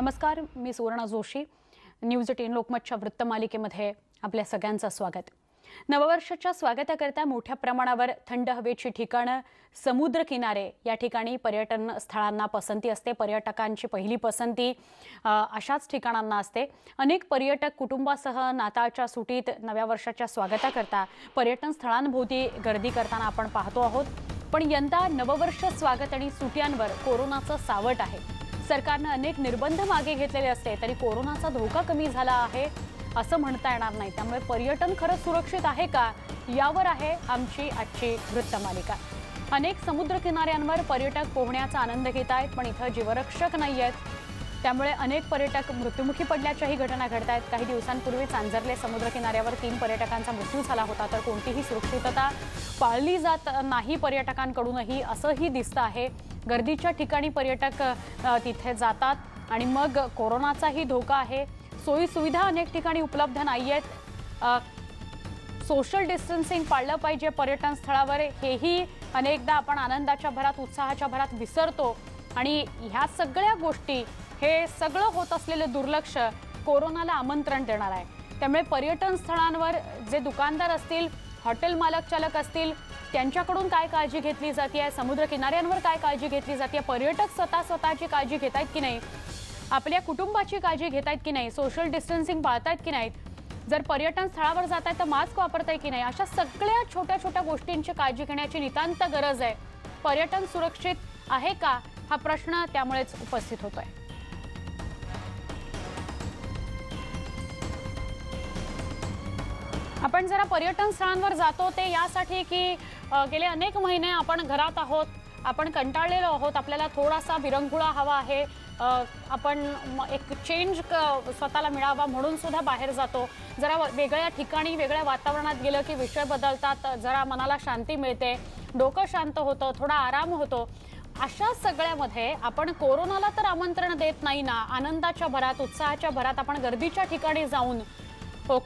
नमस्कार, मी सुवर्णा जोशी. न्यूज 18 लोकमतच्या वृत्तमालिकेमध्ये आपल्या सगळ्यांचं स्वागत. नववर्षाच्या स्वागताकरिता मोठ्या प्रमाणावर थंड हवेची ठिकाणं, समुद्र किनारे या ठिकाणी पर्यटन स्थळांना पसंती असते. पर्यटकांची पहिली पसंती अशाच ठिकाणांना असते. अनेक पर्यटक कुटुंबासह नाताळच्या सुटीत नव्या वर्षाच्या स्वागताकरिता पर्यटन स्थळांभोवती गर्दी करताना आपण पाहतो आहोत. पण यंदा नववर्ष स्वागत आणि सुट्यांवर कोरोनाचं सावट आहे. सरकारने अनेक निर्बंध मागे घेतलेले असते तरी कोरोनाचा धोका कमी झाला आहे असं म्हणता येणार नाही. त्यामुळे पर्यटन खरंच सुरक्षित आहे का, यावर आहे आमची आजची वृत्तमालिका. अनेक समुद्रकिनाऱ्यांवर पर्यटक पोहण्याचा आनंद घेत आहेत, पण इथं जीवरक्षक नाही आहेत. त्यामुळे अनेक पर्यटक मृत्युमुखी पडल्याच्याही घटना घडत आहेत. काही दिवसांपूर्वी चांजरले समुद्रकिनाऱ्यावर 3 पर्यटकांचा मृत्यू झाला होता, तर कोणतीही सुरक्षितता पाळली जात नाही पर्यटकांकडूनही, असंही दिसतं आहे. गर्दीच्या ठिकाणी पर्यटक तिथे जातात आणि मग कोरोनाचाही धोका आहे. सोयी सुविधा अनेक ठिकाणी उपलब्ध नाही आहेत. सोशल डिस्टन्सिंग पाळलं पाहिजे पर्यटन स्थळावर, हेही अनेकदा आपण आनंदाच्या भरात, उत्साहाच्या भरात विसरतो. आणि ह्या सगळ्या गोष्टी, हे सगळं होत असलेलं दुर्लक्ष कोरोनाला आमंत्रण देणार आहे. त्यामुळे पर्यटन स्थळांवर जे दुकानदार असतील, हॉटेल मालक चालक असतील, त्यांच्याकडून काय काळजी घेतली जाते आहे, समुद्रकिनाऱ्यांवर काय काळजी घेतली जाते, पर्यटक स्वतःची काळजी घेत आहेत की नाही, आपल्या कुटुंबाची काळजी घेत आहेत की नाही, सोशल डिस्टन्सिंग पाळत आहेत की नाहीत, जर पर्यटन स्थळावर जात आहेत तर मास्क वापरत आहे की नाही, अशा सगळ्या छोट्या छोट्या गोष्टींची काळजी घेण्याची नितांत गरज आहे. पर्यटन सुरक्षित आहे का हा प्रश्न त्यामुळेच उपस्थित होतोय. आपण जरा पर्यटन स्थळांवर जातो ते यासाठी की गेले अनेक महिने आपण घरात आहोत, आपण कंटाळलेलो आहोत, आपल्याला थोडासा विरंगुळा हवा आहे, आपण एक चेंज स्वतःला मिळावा म्हणून सुद्धा बाहेर जातो. जरा वेगळ्या ठिकाणी, वेगळ्या वातावरणात गेलं की विषय बदलतात, जरा मनाला शांती मिळते, डोकं शांत होतं, थोडा आराम होतो. अशा सगळ्यामध्ये आपण कोरोनाला तर आमंत्रण देत नाही ना. आनंदाच्या भरात, उत्साहाच्या भरात आपण गर्दीच्या ठिकाणी जाऊन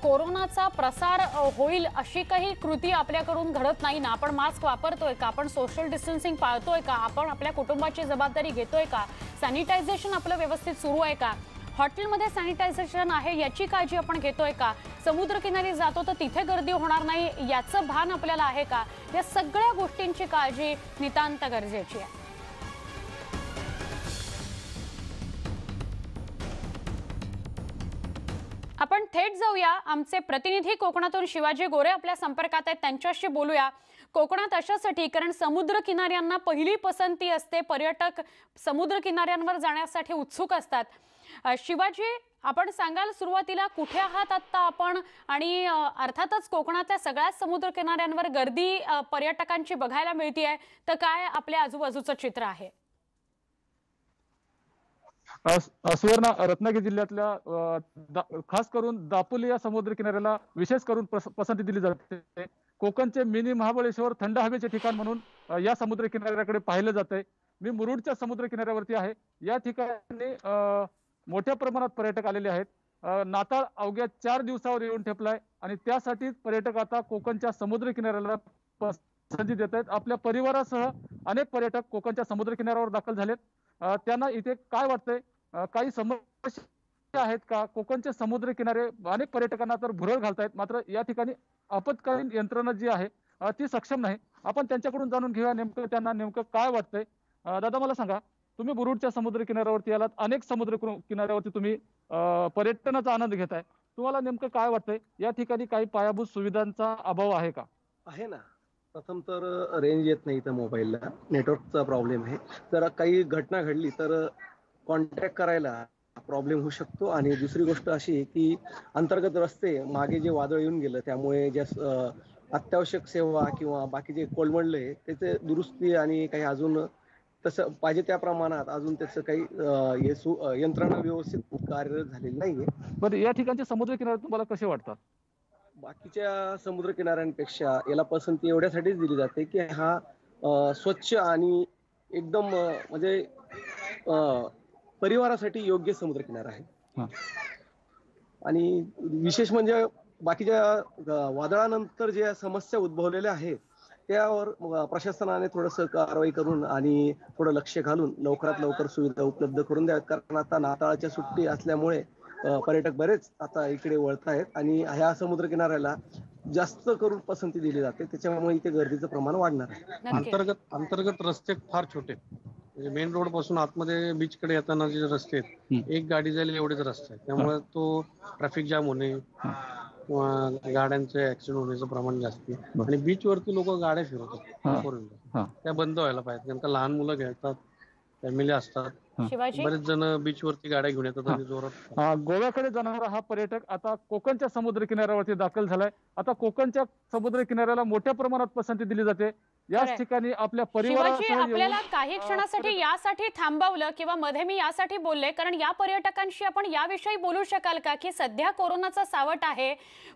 कोरोनाचा प्रसार होईल अशी काही कृती आपल्याकडून घडत नाही ना. आपण मास्क वापरतोय का, आपण सोशल डिस्टन्सिंग पाळतोय का, आपण आपल्या कुटुंबाची जबाबदारी घेतोय का, सॅनिटायझेशन आपलं व्यवस्थित सुरू आहे का, हॉटेलमध्ये सॅनिटायझेशन आहे याची काळजी आपण घेतोय का, समुद्रकिनारी जातो तर तिथे गर्दी होणार नाही याचं भान आपल्याला आहे का, या सगळ्या गोष्टींची काळजी नितांत गरजेची आहे. आपण थेट जाऊया, आमचे प्रतिनिधी कोकणातून शिवाजी गोरे आपल्या संपर्कात आहेत, त्यांच्याशी बोलूया. कोकणात अशासाठी, कारण समुद्रकिनाऱ्यांना पहिली पसंती असते, पर्यटक समुद्रकिनाऱ्यांवर जाण्यासाठी उत्सुक असतात. शिवाजी, आपण सांगाल सुरुवातीला कुठे आहात आत्ता आपण, आणि अर्थातच कोकणातल्या सगळ्याच समुद्रकिनाऱ्यांवर गर्दी पर्यटकांची बघायला मिळते आहे, तर काय आपल्या आजूबाजूचं चित्र आहे? सुवर्णा, रत्नागिरी जिल्ह्यातल्या खास करून दापोली या समुद्र किनाऱ्याला विशेष करून पसंती दिली जाते. कोकणचे मिनी महाबळेश्वर, थंड हवेचे ठिकाण म्हणून या समुद्र किनाऱ्याकडे पाहिलं जातंय. मी मुरुडच्या समुद्र किनाऱ्यावरती आहे. या ठिकाणी मोठ्या प्रमाणात पर्यटक आलेले आहेत. नाताळ अवघ्या 4 दिवसावर येऊन ठेपलाय आणि त्यासाठीच पर्यटक आता कोकणच्या समुद्र किनाऱ्याला पसंती देत आहेत. आपल्या परिवारासह अनेक पर्यटक कोकणच्या समुद्र किनाऱ्यावर दाखल झालेत. त्यांना इथे काय वाटतंय, काही समस्या आहेत का? कोकणचे समुद्र किनारे अनेक पर्यटकांना तर भुरळ घालतायत, मात्र या ठिकाणी आपत्कालीन यंत्रणा जी आहे ती सक्षम नाही. आपण त्यांच्याकडून जाणून घेऊया नेमकं त्यांना नेमकं काय वाटतंय. दादा, मला सांगा, तुम्ही बुरुडच्या समुद्र किनाऱ्यावरती आलात, अनेक समुद्र किनाऱ्यावरती तुम्ही पर्यटनाचा आनंद घेताय, तुम्हाला नेमकं काय वाटतंय? या ठिकाणी काही पायाभूत सुविधांचा अभाव आहे का? आहे ना. प्रथम तर रेंज येत नाही, तर मोबाईलला नेटवर्कचा प्रॉब्लेम आहे. जर काही घटना घडली तर कॉन्टॅक्ट करायला प्रॉब्लेम होऊ शकतो. आणि दुसरी गोष्ट अशी की अंतर्गत रस्ते, मागे जे वादळ येऊन गेलं त्यामुळे ज्या अत्यावश्यक सेवा किंवा बाकी जे कोलमडले त्याचे दुरुस्ती आणि काही अजून तसं पाहिजे त्या प्रमाणात अजून त्याचं काही यंत्रणा व्यवस्थित कार्यरत झालेली नाहीये. बरं, या ठिकाणचे समुद्र किनारे तुम्हाला कसे वाटतात? बाकीच्या समुद्र किनाऱ्यांपेक्षा याला पसंती एवढ्यासाठीच दिली जाते की हा स्वच्छ आणि एकदम म्हणजे परिवारासाठी योग्य समुद्र किनारा आहे. आणि विशेष म्हणजे बाकीच्या वादळानंतर ज्या समस्या उद्भवलेल्या आहेत त्यावर प्रशासनाने थोडंसं कारवाई करून आणि थोडं लक्ष घालून लवकरात लवकर सुविधा उपलब्ध करून द्याव्यात, कारण आता नाताळाच्या सुट्टी असल्यामुळे पर्यटक बरेच आता इकडे वळतायत आणि ह्या समुद्र किनाऱ्याला जास्त करून पसंती दिली जाते, त्याच्यामुळे इथे गर्दीचं प्रमाण वाढणार आहे. अंतर्गत रस्ते फार छोटे, मेन रोड पासून आतमध्ये बीच कडे येताना जे रस्ते आहेत एक गाडी जाईल एवढेच रस्ते आहेत, त्यामुळे तो ट्रॅफिक जाम होणे, गाड्यांचे ऍक्सिडेंट होण्याचं प्रमाण जास्त आहे. आणि बीच वरती लोक गाड्या फिरवतात, त्या बंद व्हायला पाहिजेत, कारण का लहान मुलं घेतात, फॅमिली असतात, बरेच जण बीच वरती गाड्या घेऊन येतात आणि जोरात. गोव्याकडे जाणारा हा पर्यटक आता कोकणच्या समुद्र किनाऱ्यावरती दाखल झालाय. आता कोकणच्या समुद्र किनाऱ्याला मोठ्या प्रमाणात पसंती दिली जाते. याच ठिकाणी आपल्या परिवाराची आपल्याला काही क्षणासाठी यासाठी थांबवलं किंवा मध्ये मी यासाठी बोलले कारण या पर्यटकांशी आपण याविषयी बोलू शकाल का की सध्या कोरोनाचा सावट आहे,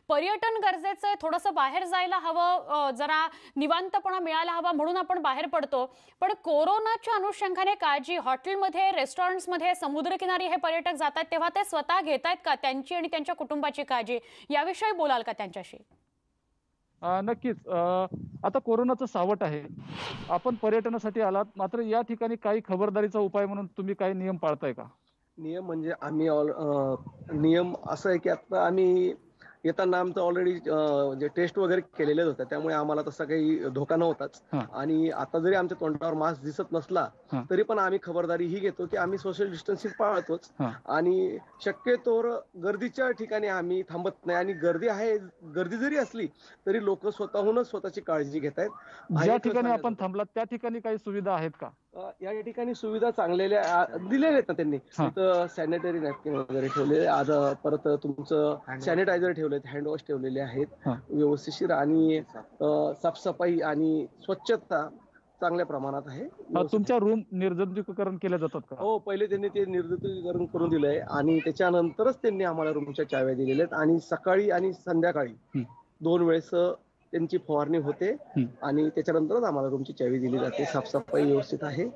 पर्यटन गरजेचं आहे, थोडंसं बाहेर जायला हवं, जरा निवांतपणा मिळायला हवा म्हणून आपण बाहेर पडतो, पण कोरोनाच्या अनुषंगाने काळजी हॉटेलमध्ये, रेस्टॉरंट्समध्ये, समुद्रकिनारी हे पर्यटक जातात तेव्हा ते स्वतः घेतायत का त्यांची आणि त्यांच्या कुटुंबाची काळजी, याविषयी बोलाल का त्यांच्याशी? नक्कीच. आता कोरोनाचं सावट आहे, आपण पर्यटनासाठी आलात, मात्र या ठिकाणी काही खबरदारीचा उपाय म्हणून तुम्ही काही नियम पाळताय का? नियम म्हणजे आम्ही नियम असं आहे की आता आम्ही येताना आमचं ऑलरेडी जे टेस्ट वगैरे केलेले होते, त्यामुळे आम्हाला तसा काही धोका नव्हताच. आणि आता जरी आमच्या तोंडावर मास्क दिसत नसला तरी पण आम्ही खबरदारी ही घेतो की आम्ही सोशल डिस्टन्सिंग पाळतोच आणि शक्यतोवर गर्दीच्या ठिकाणी आम्ही थांबत नाही. आणि गर्दी आहे, गर्दी जरी असली तरी लोक स्वतःहूनच स्वतःची काळजी घेत आहेत. ज्या ठिकाणी आपण थांबलात त्या ठिकाणी काही सुविधा आहेत का? या ठिकाणी सुविधा चांगलेल्या दिलेल्या आहेत ना त्यांनी, तर सॅनिटरी नॅपकिन वगैरे ठेवले, आज परत तुमचं सॅनिटायझर ठेवलेत, हँडवॉश ठेवलेले आहेत व्यवस्थितशीर, आणि साफसफाई आणि स्वच्छता चांगल्या प्रमाणात आहे. तुमच्या रूम निर्जंतुकीकरण केल्या जातात का? हो, पहिले त्यांनी ते निर्जंतुकीकरण करून दिलंय आणि त्याच्यानंतरच त्यांनी आम्हाला रूमच्या चाव्या दिलेल्या आहेत आणि सकाळी आणि संध्याकाळी दोन वेळेस त्यांची फवारणी होते आणि त्याच्यानंतरच आम्हाला रूमची चावी दिली जाते. साफसफाई व्यवस्थित आहे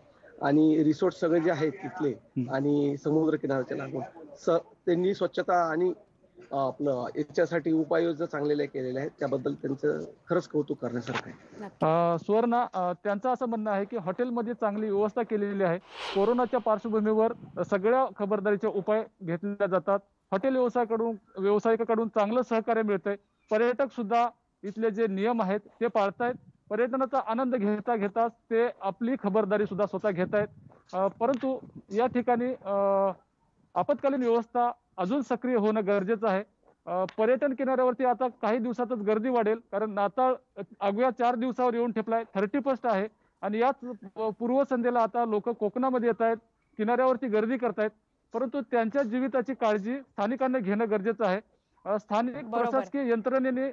आणि रिसॉर्ट सगळे जे आहेत तिथले आणि समुद्र किनाऱ्याच्या लागून त्यांनी स्वच्छता आणि आपलं याच्यासाठी उपाययोजना चांगलेल्या केलेल्या आहेत, त्याबद्दल त्यांचं खरंच कौतुक करण्यासारखं आहे. सुवर्णा, त्यांचं असं म्हणणं आहे की हॉटेलमध्ये चांगली व्यवस्था केलेली आहे, कोरोनाच्या पार्श्वभूमीवर सगळ्या खबरदारीचे उपाय घेतले जातात, हॉटेल व्यावसायिकाकडून चांगलं सहकार्य मिळतंय, पर्यटक सुद्धा इथले जे नियम आहेत ते पाळतायत, पर्यटनाचा आनंद घेता घेता ते आपली खबरदारी सुद्धा स्वतः घेतायत. परंतु या ठिकाणी आपत्कालीन व्यवस्था अजून सक्रिय होणं गरजेचं आहे. पर्यटन किनाऱ्यावरती आता काही दिवसातच गर्दी वाढेल, कारण नाताळ अवघ्या 4 दिवसावर येऊन ठेपलाय, 31st आहे आणि याच पूर्वसंध्येला आता लोक कोकणामध्ये येत आहेत, किनाऱ्यावरती गर्दी करतायत, परंतु त्यांच्या जीविताची काळजी स्थानिकांना घेणं गरजेचं आहे. स्थानिक प्रशासकीय यंत्रणेने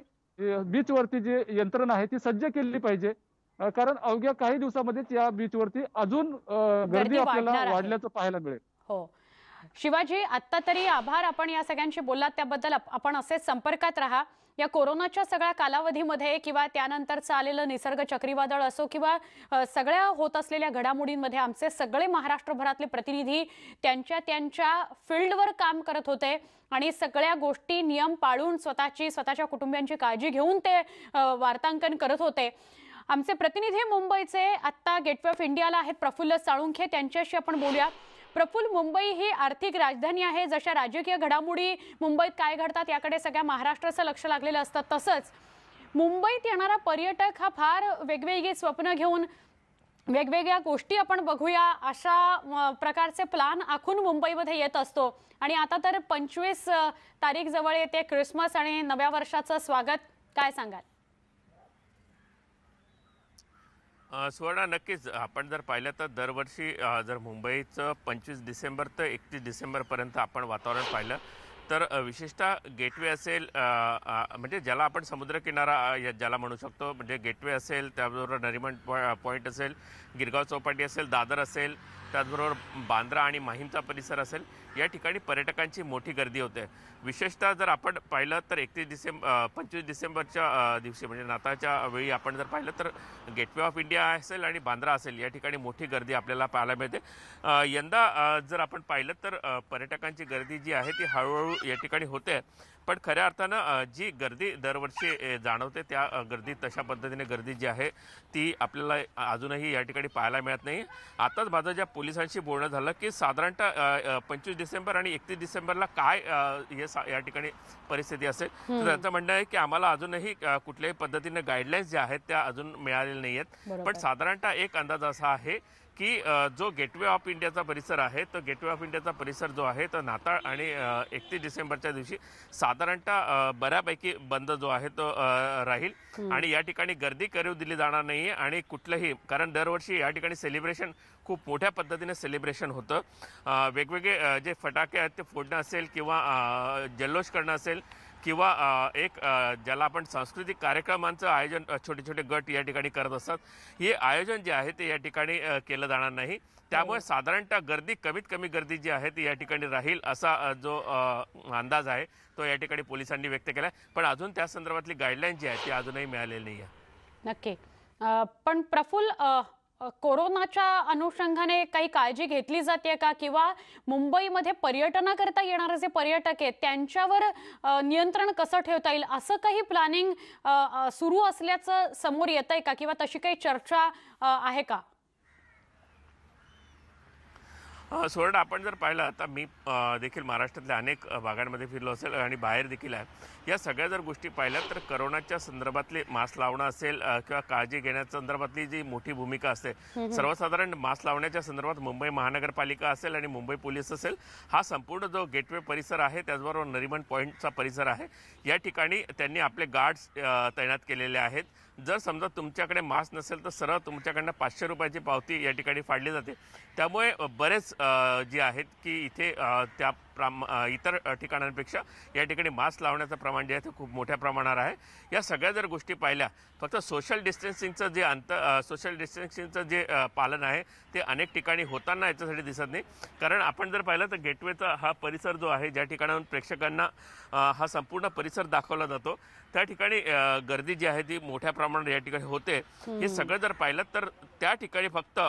बीच वरती जी यंत्रणा आहे ती सज्ज केली पाहिजे, कारण अवघ्या काही दिवसामध्येच या बीच वरती अजून गर्दी आपल्याला वाढल्याचं पाहायला मिळेल. हो शिवाजी, आत्ता तरी आभार, आपण या सगळ्यांशी बोललात त्याबद्दल. आपण असेच संपर्कात राहा. या कोरोनाच्या सगळ्या कालावधीमध्ये किंवा त्यानंतरचं आलेलं निसर्ग चक्रीवादळ असो किंवा सगळ्या होत असलेल्या घडामोडींमध्ये आमचे सगळे महाराष्ट्रभरातले प्रतिनिधी त्यांच्या त्यांच्या फील्डवर काम करत होते आणि सगळ्या गोष्टी नियम पाळून स्वतःच्या कुटुंबियांची काळजी घेऊन ते वार्तांकन करत होते. आमचे प्रतिनिधी मुंबईचे आत्ता गेटवे ऑफ इंडियाला आहेत प्रफुल्ल साळुंखे, त्यांच्याशी आपण बोलूया. प्रफुल, मुंबई ही आर्थिक राजधानी आहे, जशा राजकीय घडामोडी मुंबईत काय घडतात याकडे सगळ्या महाराष्ट्राचं लक्ष लागलेलं असतं, तसंच मुंबईत येणारा पर्यटक हा फार वेगवेगळी स्वप्न घेऊन वेगवेगळ्या गोष्टी आपण बघूया अशा प्रकारचे प्लॅन आखून मुंबईमध्ये येत असतो. आणि आता तर 25 तारीख जवळ येते, क्रिसमस आणि नव्या वर्षाचं स्वागत, काय सांगाल? सुवर्णा, नक्कीच आपण जर पाहिलं तर दरवर्षी जर मुंबईचं 25 डिसेंबर ते 31 डिसेंबरपर्यंत आपण वातावरण पाहिलं तर विशेषतः गेटवे असेल, म्हणजे ज्याला आपण समुद्रकिनारा ज्याला म्हणू शकतो, म्हणजे गेटवे असेल, त्याबरोबर नरिमन पॉईंट असेल, गिरगाव चौपाटी असेल, दादर असेल, त्याचबरोबर बांद्रा आणि माहीमचा परिसर असेल या ठिकाणी पर्यटकांची मोठी गर्दी होते। विशेषतः जर आपण पाहिलं तर 25 डिसेंबरच्या दिवशी म्हणजे नाताळच्या वेळी आपण जर पाहिलं तर गेटवे ऑफ इंडिया असेल आणि बांद्रा असेल या ठिकाणी मोठी गर्दी आपल्याला पाहायला मिळते। यंदा जर आपण पाहिलं तर पर्यटकांची गर्दी जी आहे ती हळूहळू या ठिकाणी होते, पण खऱ्या अर्थानं जी गर्दी दरवर्षी जाणवते त्या गर्दी तशा पद्धतीने गर्दी जी आहे ती आपल्याला अजूनही या ठिकाणी पाहायला मिळत नाही। आताच माझं ज्या पोलिसांशी बोलणं झालं की साधारणतः 25 डिसेंबर आणि 31 डिसेंबरला काय या ठिकाणी परिस्थिती असेल तर त्यांचं म्हणणं आहे की आम्हाला अजूनही कुठल्याही पद्धतीने गाईडलाईन्स ज्या आहेत त्या अजून मिळालेल्या नाही आहेत, पण साधारणतः एक अंदाज असा आहे की जो गेटवे ऑफ इंडियाचा परिसर आहे तो गेटवे ऑफ इंडियाचा परिसर जो आहे तो नाताळ आणि 31 डिसेंबरच्या दिवशी साधारणतः बऱ्यापैकी बंद जो आहे तो राहील आणि या ठिकाणी गर्दी करू दिली जाणार नाही आणि कुठलेही, कारण दरवर्षी या ठिकाणी सेलिब्रेशन खूप मोठ्या पद्धतीने सेलिब्रेशन होतं। वेगवेगळे जे फटाके आहेत ते फोडणं असेल किंवा जल्लोष करणं असेल किंवा एक ज्याला आपण सांस्कृतिक कार्यक्रमांचं आयोजन छोटे छोटे गट या ठिकाणी करत असतात, हे आयोजन जे आहे ते या ठिकाणी केलं जाणार नाही, त्यामुळे साधारणतः गर्दी कमीत कमी गर्दी जी आहे ती या ठिकाणी राहील असा जो अंदाज आहे तो या ठिकाणी पोलिसांनी व्यक्त केला, पण अजून त्या संदर्भातली गाईडलाईन जी आहे ती अजूनही मिळालेली नाही आहे। नक्की, पण प्रफुल कोरोनाच्या अनुषंगाने काही काळजी घेतली जाते का किंवा मुंबईमध्ये पर्यटनाकरता येणारे जे पर्यटक आहेत त्यांच्यावर नियंत्रण कसं ठेवता येईल असं काही प्लॅनिंग सुरू असल्याचं समोर येत आहे का किंवा तशी काही चर्चा आहे का? सोरण, आपण जर पाहिलं आता मी देखील महाराष्ट्रातल्या अनेक भागांमध्ये फिरलो असेल आणि बाहेर देखील आहे, या सगळ्या जर गोष्टी पाहिल्या तर करोनाच्या संदर्भातले मास्क लावणं असेल किंवा काळजी घेण्याच्या संदर्भातली जी मोठी भूमिका असते, सर्वसाधारण मास्क लावण्याच्या संदर्भात मुंबई महानगरपालिका असेल आणि मुंबई पोलीस असेल, हा संपूर्ण जो गेटवे परिसर आहे त्याचबरोबर नरिमन पॉईंटचा परिसर आहे या ठिकाणी त्यांनी आपले गार्ड्स तैनात केलेले आहेत। जर समजा तुमच्याकडे मास्क नसेल तर सरळ तुमच्याकडनं 500 रुपयाची पावती या ठिकाणी फाडली जाते, त्यामुळे बरेच जे आहेत की इथे त्या इतर ठिकाणांपेक्षा या ठिकाणी मास्क लावण्याचं प्रमाण जे आहे ते खूप मोठ्या प्रमाणावर आहे। या सगळ्या जर गोष्टी पाहिल्या फक्त सोशल डिस्टन्सिंगचं जे पालन आहे ते अनेक ठिकाणी होताना याच्यासाठी दिसत नाही, कारण आपण जर पाहिलं तर गेटवेचा हा परिसर जो आहे ज्या ठिकाणाहून प्रेक्षकांना हा संपूर्ण परिसर दाखवला जातो त्या ठिकाणी गर्दी जी आहे ती मोठ्या प्रमाणात या ठिकाणी होते। हे सगळं जर पाहिलं तर त्या ठिकाणी फक्त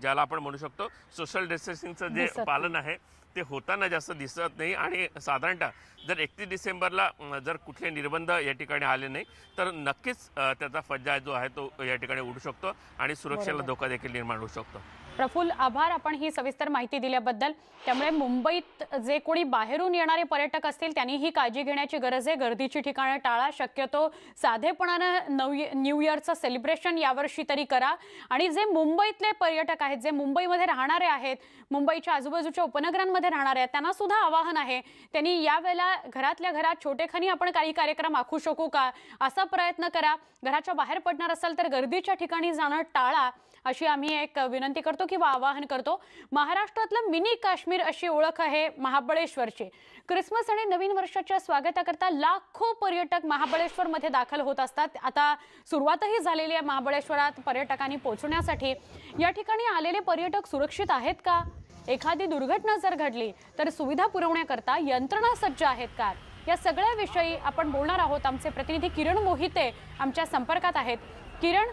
ज्याला आपण म्हणू शकतो सोशल डिस्टन्सिंगचं जे पालन आहे ते होताना जास्त दिसत नाही आणि साधारणतः जर 31 डिसेंबरला जर कुठले निर्बंध या ठिकाणी आले नाही तर नक्कीच त्याचा फज्जा जो आहे तो या ठिकाणी उडू शकतो आणि सुरक्षेला धोका देखील निर्माण होऊ शकतो। प्रफुल, आभार आपण ही सविस्तर माहिती दिल्याबद्दल। त्यामुळे मुंबईत जे कोणी बाहेरून येणारे पर्यटक असतील त्यांनी ही काळजी घेण्याची गरज आहे, गर्दीची ठिकाणं टाळा, शक्यतो साधेपणानं न्यू इयरचं सेलिब्रेशन यावर्षी तरी करा आणि जे मुंबईतले पर्यटक आहेत जे मुंबईमध्ये राहणारे आहेत मुंबईच्या आजूबाजूच्या उपनगरांमध्ये राहणारे आहेत त्यांना सुद्धा आवाहन आहे त्यांनी यावेळेला घरातल्या घरात छोटेखानी आपण काही कार्यक्रम आखू शकू का असा प्रयत्न करा, घराच्या बाहेर पडणार असाल तर गर्दीच्या ठिकाणी जाणं टाळा अशी आम्ही एक विनंती करतो किंवा आवाहन करतो। महाराष्ट्रातलं मिनी काश्मीर अशी ओळख आहे महाबळेश्वरची। क्रिसमस आणि नवीन वर्षाच्या स्वागताकरता लाखो पर्यटक महाबळेश्वरमध्ये दाखल होत असतात, आता सुरुवातही झालेली आहे महाबळेश्वरात पर्यटकांनी पोहोचण्यासाठी। या ठिकाणी आलेले पर्यटक सुरक्षित आहेत का, एखादी दुर्घटना जर घडली तर सुविधा पुरवण्याकरता यंत्रणा सज्ज आहेत का, या सगळ्याविषयी आपण बोलणार आहोत। आमचे प्रतिनिधी किरण मोहिते आमच्या संपर्कात आहेत। किरण,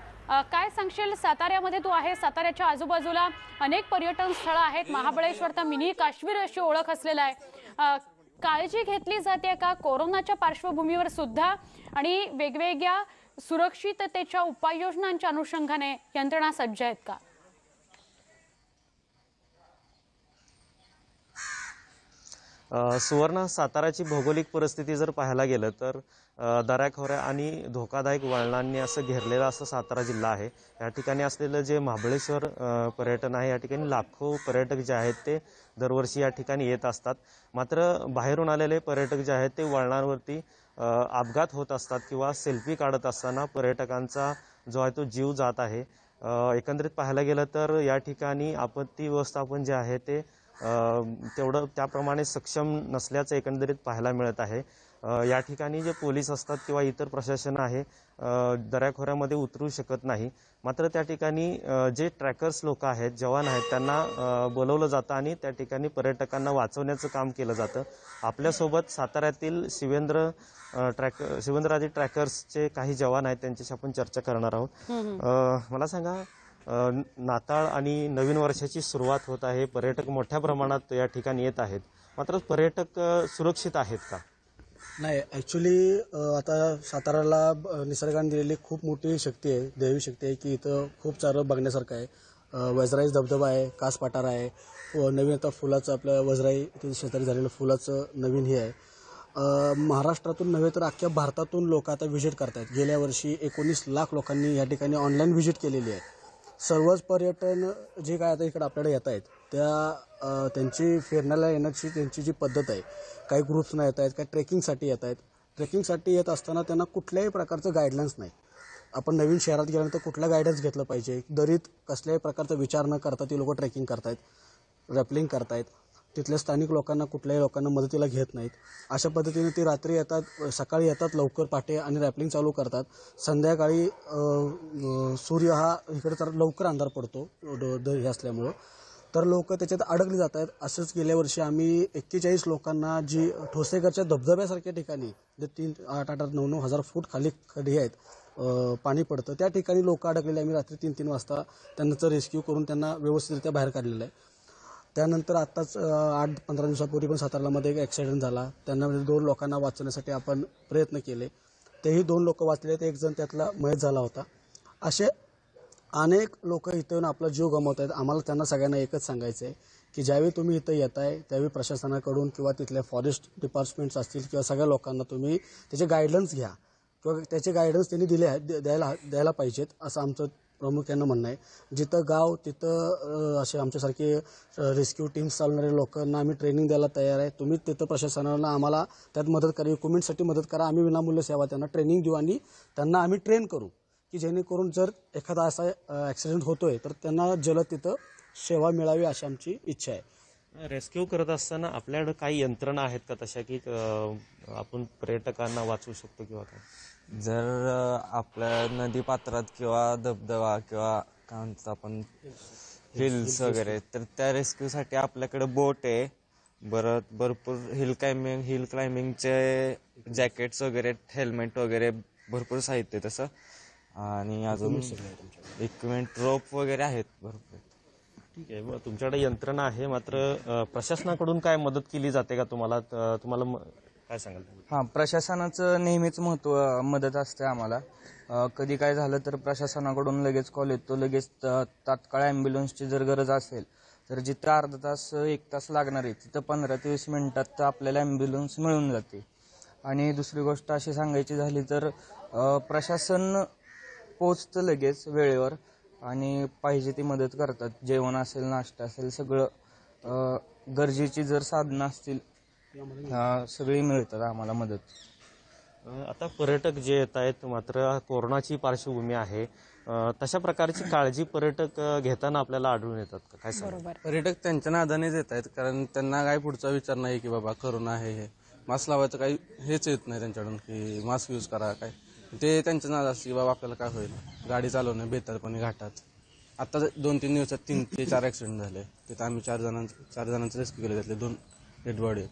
काय सांगशील, साताऱ्यामध्ये तू आहे, साताऱ्याच्या आजूबाजूला अनेक पर्यटन स्थळं आहेत, महाबळेश्वर तर मिनी काश्मीर अशी ओळख असलेला आहे, काळजी घेतली जाते का कोरोनाच्या पार्श्वभूमीवर सुद्धा आणि वेगवेगळ्या सुरक्षिततेच्या उपाययोजनांच्या अनुषंगाने यंत्रणा सज्ज आहेत का? सुवर्ण, साताराची भौगोलिक परिस्थिती जर पाहायला गेलं तर दऱ्याखोऱ्या आणि धोकादायक वळणांनी असं घेरलेला असं सातारा जिल्हा आहे। या ठिकाणी असलेलं जे महाबळेश्वर पर्यटन आहे या ठिकाणी लाखो पर्यटक जे आहेत ते दरवर्षी या ठिकाणी येत असतात, मात्र बाहेरून आलेले पर्यटक जे आहेत ते वळणांवरती अपघात होत असतात किंवा सेल्फी काढत असताना पर्यटकांचा जो आहे तो जीव जात आहे। एकंदरीत पाहायला गेलं तर या ठिकाणी आपत्ती व्यवस्थापन जे आहे ते तेवढं त्याप्रमाणे सक्षम नसल्याचं एकंदरीत पाहायला मिळत आहे। या ठिकाणी जे पोलीस असतात किंवा इतर प्रशासन आहे दऱ्याखोऱ्यामध्ये उतरू शकत नाही, मात्र त्या ठिकाणी जे ट्रॅकर्स लोक आहेत, जवान आहेत, त्यांना बोलवलं जातं आणि त्या ठिकाणी पर्यटकांना वाचवण्याचं काम केलं जातं। आपल्यासोबत साताऱ्यातील शिवेंद्रराजे ट्रॅकर्सचे काही जवान आहेत, त्यांच्याशी आपण चर्चा करणार आहोत। मला सांगा, नाताळ आणि नवीन वर्षाची सुरुवात होत आहे, पर्यटक मोठ्या प्रमाणात या ठिकाणी येत आहेत, मात्र पर्यटक सुरक्षित आहेत का? नाही, ॲक्च्युली आता साताराला निसर्गाने दिलेली खूप मोठी शक्ती आहे, दैवी शक्ती आहे की इथं खूप सारं बघण्यासारखं आहे। वजराई धबधबा आहे, कास पठार आहे, नवीन आता फुलाचं आपल्या वजराई इथे शेजारी झालेलं फुलाचं नवीन हे आहे। महाराष्ट्रातून नव्हे तर अख्ख्या भारतातून लोक आता व्हिजिट करत आहेत। गेल्या वर्षी 19 लाख लोकांनी या ठिकाणी ऑनलाईन व्हिजिट केलेली आहे। सर्वच पर्यटन जे काय आता इकडे आपल्याला येत आहेत त्या त्यांची फिरण्याला येण्याची त्यांची जी पद्धत आहे, काही ग्रुप्सना येत आहेत, काही ट्रेकिंगसाठी येत आहेत। ट्रेकिंगसाठी येत असताना त्यांना कुठल्याही प्रकारचं गाईडलाईन्स नाही। आपण नवीन शहरात गेल्यानंतर कुठला गायडन्स घेतला पाहिजे, दरीत कसल्याही प्रकारचा विचार न करता ती लोक ट्रेकिंग करतायत, रॅपलिंग करतायत, तिथल्या स्थानिक लोकांना कुठल्याही लोकांना मदतीला घेत नाहीत। अशा पद्धतीने ते रात्री येतात, सकाळी येतात लवकर पहाटे आणि रॅपलिंग चालू करतात। संध्याकाळी सूर्य हा इकडे तर लवकर अंधार पडतो हे असल्यामुळं, तर लोक त्याच्यात अडकली जात आहेत। असंच गेल्या वर्षी आम्ही 41 लोकांना जी ठोसेघरच्या धबधब्यासारख्या ठिकाणी जे 8,000 फूट खाली खडी आहेत, पाणी पडतं, त्या ठिकाणी लोक अडकलेले आम्ही रात्री 3 वाजता त्यांचं रेस्क्यू करून त्यांना व्यवस्थितरित्या बाहेर काढलेलं आहे। त्यानंतर आत्ताच 8-15 दिवसापूर्वी पण सातारामध्ये एक ॲक्सिडेंट झाला, त्यांना 2 लोकांना वाचवण्यासाठी आपण प्रयत्न केले, तेही 2 लोक वाचले, ते एक जण त्यातला मयत झाला होता। असे अनेक लोक इथं येऊन आपला जीव गमावत आहेत। आम्हाला त्यांना सगळ्यांना एकच सांगायचं आहे की ज्यावेळी तुम्ही इथं येत आहे त्यावेळी प्रशासनाकडून किंवा तिथल्या फॉरेस्ट डिपार्टमेंट्स असतील किंवा सगळ्या लोकांना तुम्ही त्याचे गायडन्स घ्या किंवा त्याचे गायडन्स त्यांनी द्यायला पाहिजेत असं आमचं प्रामुख्यानं म्हणणं आहे। जिथं गाव तिथं असे आमच्यासारखे रेस्क्यू टीम्स चालणारे लोकांना आम्ही ट्रेनिंग द्यायला तयार आहे। तुम्ही तिथं प्रशासनाला आम्हाला त्यात मदत करा, इक्विपमेंटसाठी मदत करा, आम्ही विनामूल्य सेवा त्यांना ट्रेनिंग देऊ आणि त्यांना आम्ही ट्रेन करू की जेणेकरून जर एखादा असा ॲक्सिडेंट होतोय तर त्यांना जलद तिथं सेवा मिळावी अशी आमची इच्छा आहे। रेस्क्यू करत असताना आपल्याकडे काही यंत्रणा आहेत का तशा की आपण पर्यटकांना वाचवू शकतो किंवा काय? जर आपल्या नदीपात्रात किंवा धबधबा किंवा काय म्हणतात आपण हिल्स वगैरे, तर त्या रेस्क्यूसाठी आपल्याकडे बोट आहे, भरपूर हिल क्लाइम्बिंगचे जॅकेट्स वगैरे, हेल्मेट वगैरे, भरपूर साहित्य तसं, आणि अजून इक्विपमेंट रोप वगैरे आहेत भरपूर। ठीक आहे, मग तुमच्याकडे यंत्रणा आहे, मात्र प्रशासनाकडून काय मदत केली जाते का तुम्हाला? काय सांगाल? हां, प्रशासनाचं नेहमीच मदत असते आम्हाला। कधी काय झालं तर प्रशासनाकडून लगेच कॉल येतो, लगेच तात्काळ ॲम्ब्युलन्सची जर गरज असेल तर जिथं अर्धा तास 1 तास लागणार आहे तिथं 15 ते 20 मिनटात आपल्याला ॲम्ब्युलन्स मिळून जाते। आणि दुसरी गोष्ट अशी सांगायची झाली तर प्रशासन पोचतं लगेच वेळेवर आणि पाहिजे ती मदत करतात, जेवण असेल, नाश्ता असेल, सगळं गरजेची जर साधनं असतील सगळी मिळतात आम्हाला मदत। आता पर्यटक जे येत आहेत, मात्र कोरोनाची पार्श्वभूमी आहे, तशा प्रकारची काळजी पर्यटक घेताना आपल्याला आढळून येतात का? काय सांगू? पर्यटक त्यांच्या नादानेच येत आहेत, कारण त्यांना काय पुढचा विचार नाही की बाबा कोरोना आहे, हे मास्क लावायचं काही हेच येत नाही त्यांच्याकडून की मास्क यूज करा काय, ते त्यांच्या नाद असते की बाबा आपल्याला काय होईल, गाडी चालवणं बेतारपणे घाटात। आता 2-3 दिवसात 3 ते 4 ॲक्सिडेंट झाले, तिथं आम्ही 4 जणांचं रेस्क्यू केले, त्यातले 2 डेड बॉडी।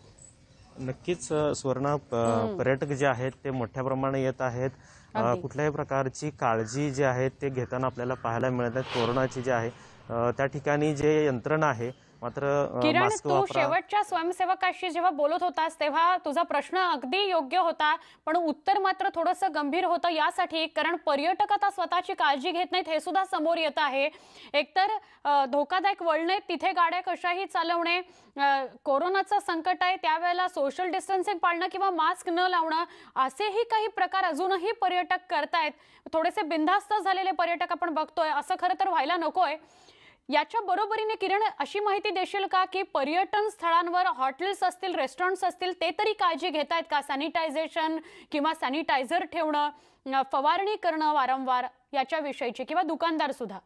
नक्कीच सुवर्णा, पर्यटक जे आहेत ते मोठ्या प्रमाणात येत आहेत, कुठल्याही प्रकारची काळजी जी आहे ते घेताना आपल्याला पाहायला मिळत आहेत। कोरोनाची जी आहे त्या ठिकाणी जे यंत्रणा आहे, मात्र किरण, तू शेवटच्या स्वयंसेवकाशी जेव्हा बोलत होतास तेव्हा तुझा प्रश्न अगदी योग्य होता, पण उत्तर मात्र थोडंसं गंभीर होतं, यासाठी कारण पर्यटक आता स्वतःची काळजी घेत नाहीत हे सुद्धा समोर येत आहे। एकतर धोकादायक वळणे, तिथे गाड्या कशाही चालवणे, कोरोनाचं संकट आहे त्यावेळेला सोशल डिस्टन्सिंग पाळणं किंवा मास्क न लावणं, असेही काही प्रकार अजूनही पर्यटक करतायत। थोडेसे बिनधास्त झालेले पर्यटक आपण बघतोय, असं खरं तर व्हायला नकोय। याच्या बरोबरीने किरण, अशी माहिती देशील का की पर्यटन स्थळांवर हॉटेल्स असतील, रेस्टॉरंट्स असतील, ते तरी काळजी घेत आहेत का? सॅनिटायझेशन किंवा सॅनिटायझर ठेवणं, फवारणी करणं वारंवार याच्या विषयीची, किंवा दुकानदार सुद्धा?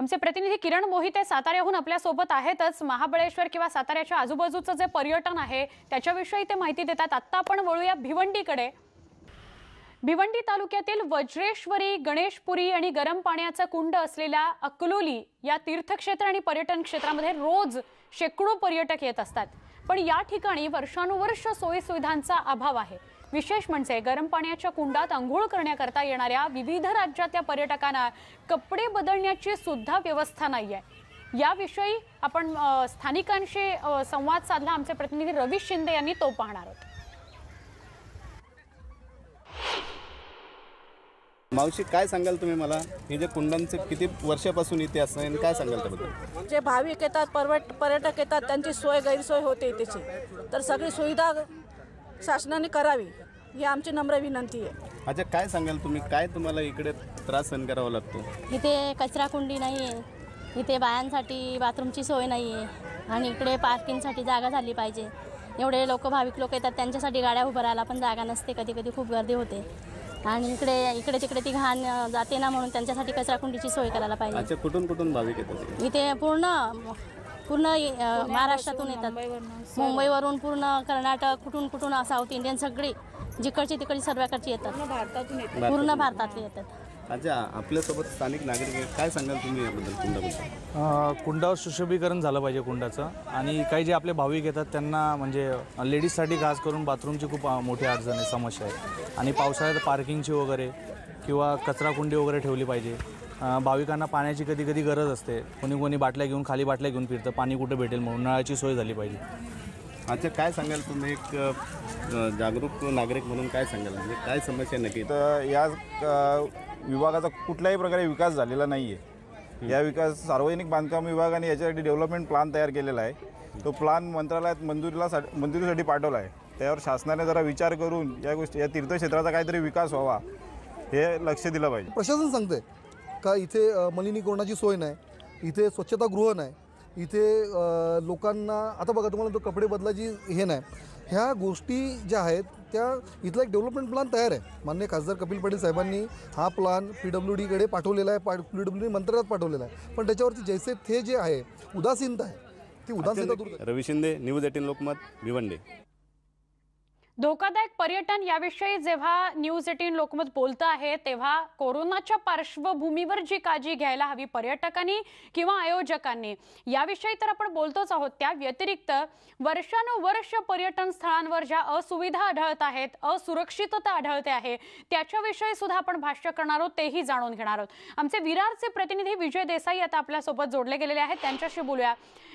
आमचे प्रतिनिधी किरण मोहिते साताऱ्याहून आपल्यासोबत आहेतच। महाबळेश्वर किंवा साताऱ्याच्या आजूबाजूचं जे पर्यटन आहे त्याच्याविषयी ते माहिती देतात। आता आपण वळूया भिवंडीकडे। भिवंडी तालुक्यातील वज्रेश्वरी, गणेशपुरी आणि गरम पाण्याचा कुंड असलेल्या अक्लोली या तीर्थक्षेत्र आणि पर्यटन क्षेत्रामध्ये रोज शेकडो पर्यटक येत असतात, पण या ठिकाणी वर्षानुवर्ष सोयीसुविधांचा अभाव आहे। विशेष म्हणजे गरम पाण्याच्या कुंडात अंघोळ करण्याकरता येणाऱ्या विविध राज्यातल्या पर्यटकांना कपडे बदलण्याची सुद्धा व्यवस्था नाही आहे। याविषयी आपण स्थानिकांशी संवाद साधला, आमचे प्रतिनिधी रवी शिंदे यांनी तो पाहणार आहोत। मावशी, काय सांगाल तुम्ही मला, हे जे कुंडांचे किती वर्षापासून इतिहास आहे आणि काय सांगाल त्याबद्दल? जे भाविक येतात, पर्यटक येतात, त्यांची सोय गैरसोय होते त्याची, तर सगळी सुविधा शासनाने करावी ही आमची नम्र विनंती आहे। अच्छा, काय सांगाल तुम्ही, काय तुम्हाला इकडे त्रास सहन करावा लागतो? इथे कचरा कुंडी नाही आहे, इथे बायांसाठी बाथरूमची सोय नाही आहे आणि इकडे पार्किंगसाठी जागा झाली पाहिजे। एवढे लोक, भाविक लोक येतात, त्यांच्यासाठी गाड्या उभारायला पण जागा नसते, कधी कधी खूप गर्दी होते आणि इकडे तिकडे ती घाण जाते ना, म्हणून त्यांच्यासाठी कचराकुंडीची सोय करायला पाहिजे। अच्छा, कुठून कुठून भाविक येतात? इथे पूर्ण महाराष्ट्रातून येतात, मुंबईवरून, पूर्ण कर्नाटक, कुठून कुठून, साऊथ इंडियन, सगळी जिकडची तिकडची सर्वाकडची येतात, पूर्ण भारतातले येतात। अच्छा, आपल्यासोबत स्थानिक नागरिक, काय सांगाल तुम्ही याबद्दल? कुंडाबद्दल, कुंडावर सुशोभीकरण झालं पाहिजे कुंडाचं, आणि काही जे आपले भाविक येतात त्यांना म्हणजे लेडीजसाठी खास करून बाथरूमची खूप मोठी अडचण आहे, समस्या आहे, आणि पावसाळ्यात पार्किंगची वगैरे किंवा कचराकुंडी वगैरे ठेवली पाहिजे। भाविकांना पाण्याची कधी कधी गरज असते, कोणी कोणी बाटल्या घेऊन, खाली बाटल्या घेऊन फिरतं, पाणी कुठे भेटेल म्हणून नळाची सोय झाली पाहिजे। अच्छा, काय सांगाल तुम्ही एक जागरूक नागरिक म्हणून, काय सांगाल म्हणजे काय समस्या नक्की? तर या विभागाचा कुठल्याही प्रकारे विकास झालेला नाही आहे। या विकास सार्वजनिक बांधकाम विभागाने याच्यासाठी डेव्हलपमेंट प्लॅन तयार केलेला आहे, तो प्लॅन मंत्रालयात मंजुरीसाठी पाठवला आहे। त्यावर शासनाने जरा विचार करून या गोष्टी, या तीर्थक्षेत्राचा काहीतरी विकास व्हावा हे लक्ष दिलं पाहिजे। प्रशासन सांगते का इथे मलिनीकरणाची सोय नाही, इथे स्वच्छतागृह नाही, इथे लोकांना, आता बघा तुम्हाला तो कपडे बदलायची हे नाही, ह्या गोष्टी ज्या आहेत त्या, इथला एक डेव्हलपमेंट प्लॅन तयार आहे। माननीय खासदार कपिल पाटील साहेबांनी हा प्लॅन PWDकडे पाठवलेला आहे, PWD मंत्रालयात पाठवलेला आहे, पण त्याच्यावरती जैसे थे जे आहे उदासीनता आहे ती उदासीनता दूर करा। रवी शिंदे, News18 लोकमत, भिवंडी। धोकादायक पर्यटन याविषयी जेव्हा News18 लोकमत बोलतं आहे तेव्हा कोरोनाच्या पार्श्वभूमीवर जी काळजी घ्यायला हवी पर्यटकांनी किंवा आयोजकांनी याविषयी तर आपण बोलतोच आहोत। त्या व्यतिरिक्त वर्षानुवर्ष पर्यटन स्थळांवर ज्या असुविधा आढळत आहेत, असुरक्षितता आढळते आहे, त्याच्याविषयी सुद्धा आपण भाष्य करणार आहोत, तेही जाणून घेणार आहोत। आमचे विरारचे प्रतिनिधी विजय देसाई आता आपल्यासोबत जोडले गेलेले आहेत, त्यांच्याशी बोलूया।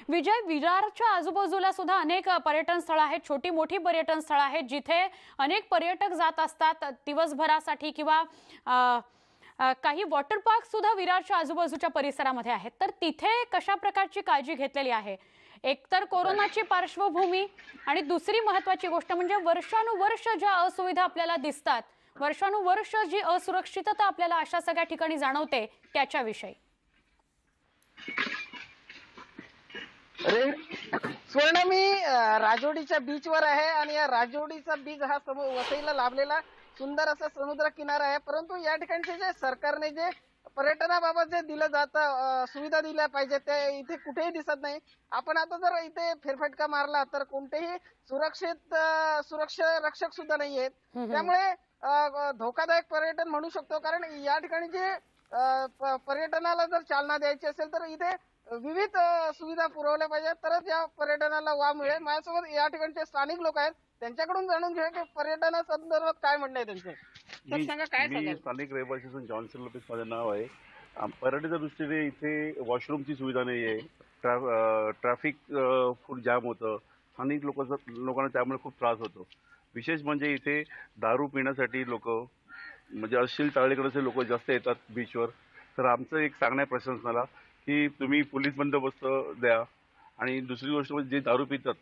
विजय, विरारच्या आजूबाजूला सुद्धा अनेक पर्यटन स्थळं आहेत, छोटी मोठी पर्यटन स्थळं आहेत जिथे अनेक पर्यटक जात असतात दिवसभरासाठी, किंवा काही वॉटर पार्क सुद्धा विरारच्या आजूबाजूच्या परिसरामध्ये आहेत, तर तिथे कशा प्रकारची काळजी घेतलेली आहे? एकतर कोरोनाची पार्श्वभूमी आणि दुसरी महत्त्वाची गोष्ट म्हणजे वर्षानुवर्ष ज्या असुविधा आपल्याला दिसतात, वर्षानुवर्ष जी असुरक्षितता आपल्याला अशा सगळ्या ठिकाणी जाणवते त्याच्याविषयी। सुवर्ण, मी राजोडीच्या बीचवर आहे आणि या राजोडीचा बीच हा वसईला लाभलेला सुंदर असा समुद्र किनारा आहे, परंतु या ठिकाणचे जे सरकारने जे पर्यटनाबाबत जे दिलं जातं, सुविधा दिल्या पाहिजे, ते इथे कुठेही दिसत नाही। आपण आता जर इथे फेरफटका मारला तर कोणतेही सुरक्षा रक्षक सुद्धा नाही आहेत, त्यामुळे धोकादायक पर्यटन म्हणू शकतो। कारण या ठिकाणी जे पर्यटनाला जर चालना द्यायची असेल तर इथे विविध सुविधा पुरवल्या पाहिजेत, तरच या पर्यटनाला वाव मिळेल। माझ्यासोबत या ठिकाणचे स्थानिक लोक आहेत, त्यांच्याकडून जाणून घ्या की पर्यटना संदर्भात काय म्हणणं आहे त्यांचं, तर सांगा काय सांगाल? स्थानिक रहिवासी जॉन्सन लोपेस माझं नाव आहे। पर्यटनाच्या दृष्टीने इथे वॉशरूमची सुविधा नाही आहे, ट्रॅफिक खूप जाम होतं, स्थानिक लोकांना त्यामुळे खूप त्रास होतो। विशेष म्हणजे इथे दारू पिण्यासाठी लोक, म्हणजे अश्लील ताळेकडचे लोक जास्त येतात बीचवर, तर आमचं एक सांगणं आहे प्रशासनाला की तुम्ही पोलीस बंदोबस्त द्या, आणि दुसरी गोष्ट म्हणजे जे दारू पितात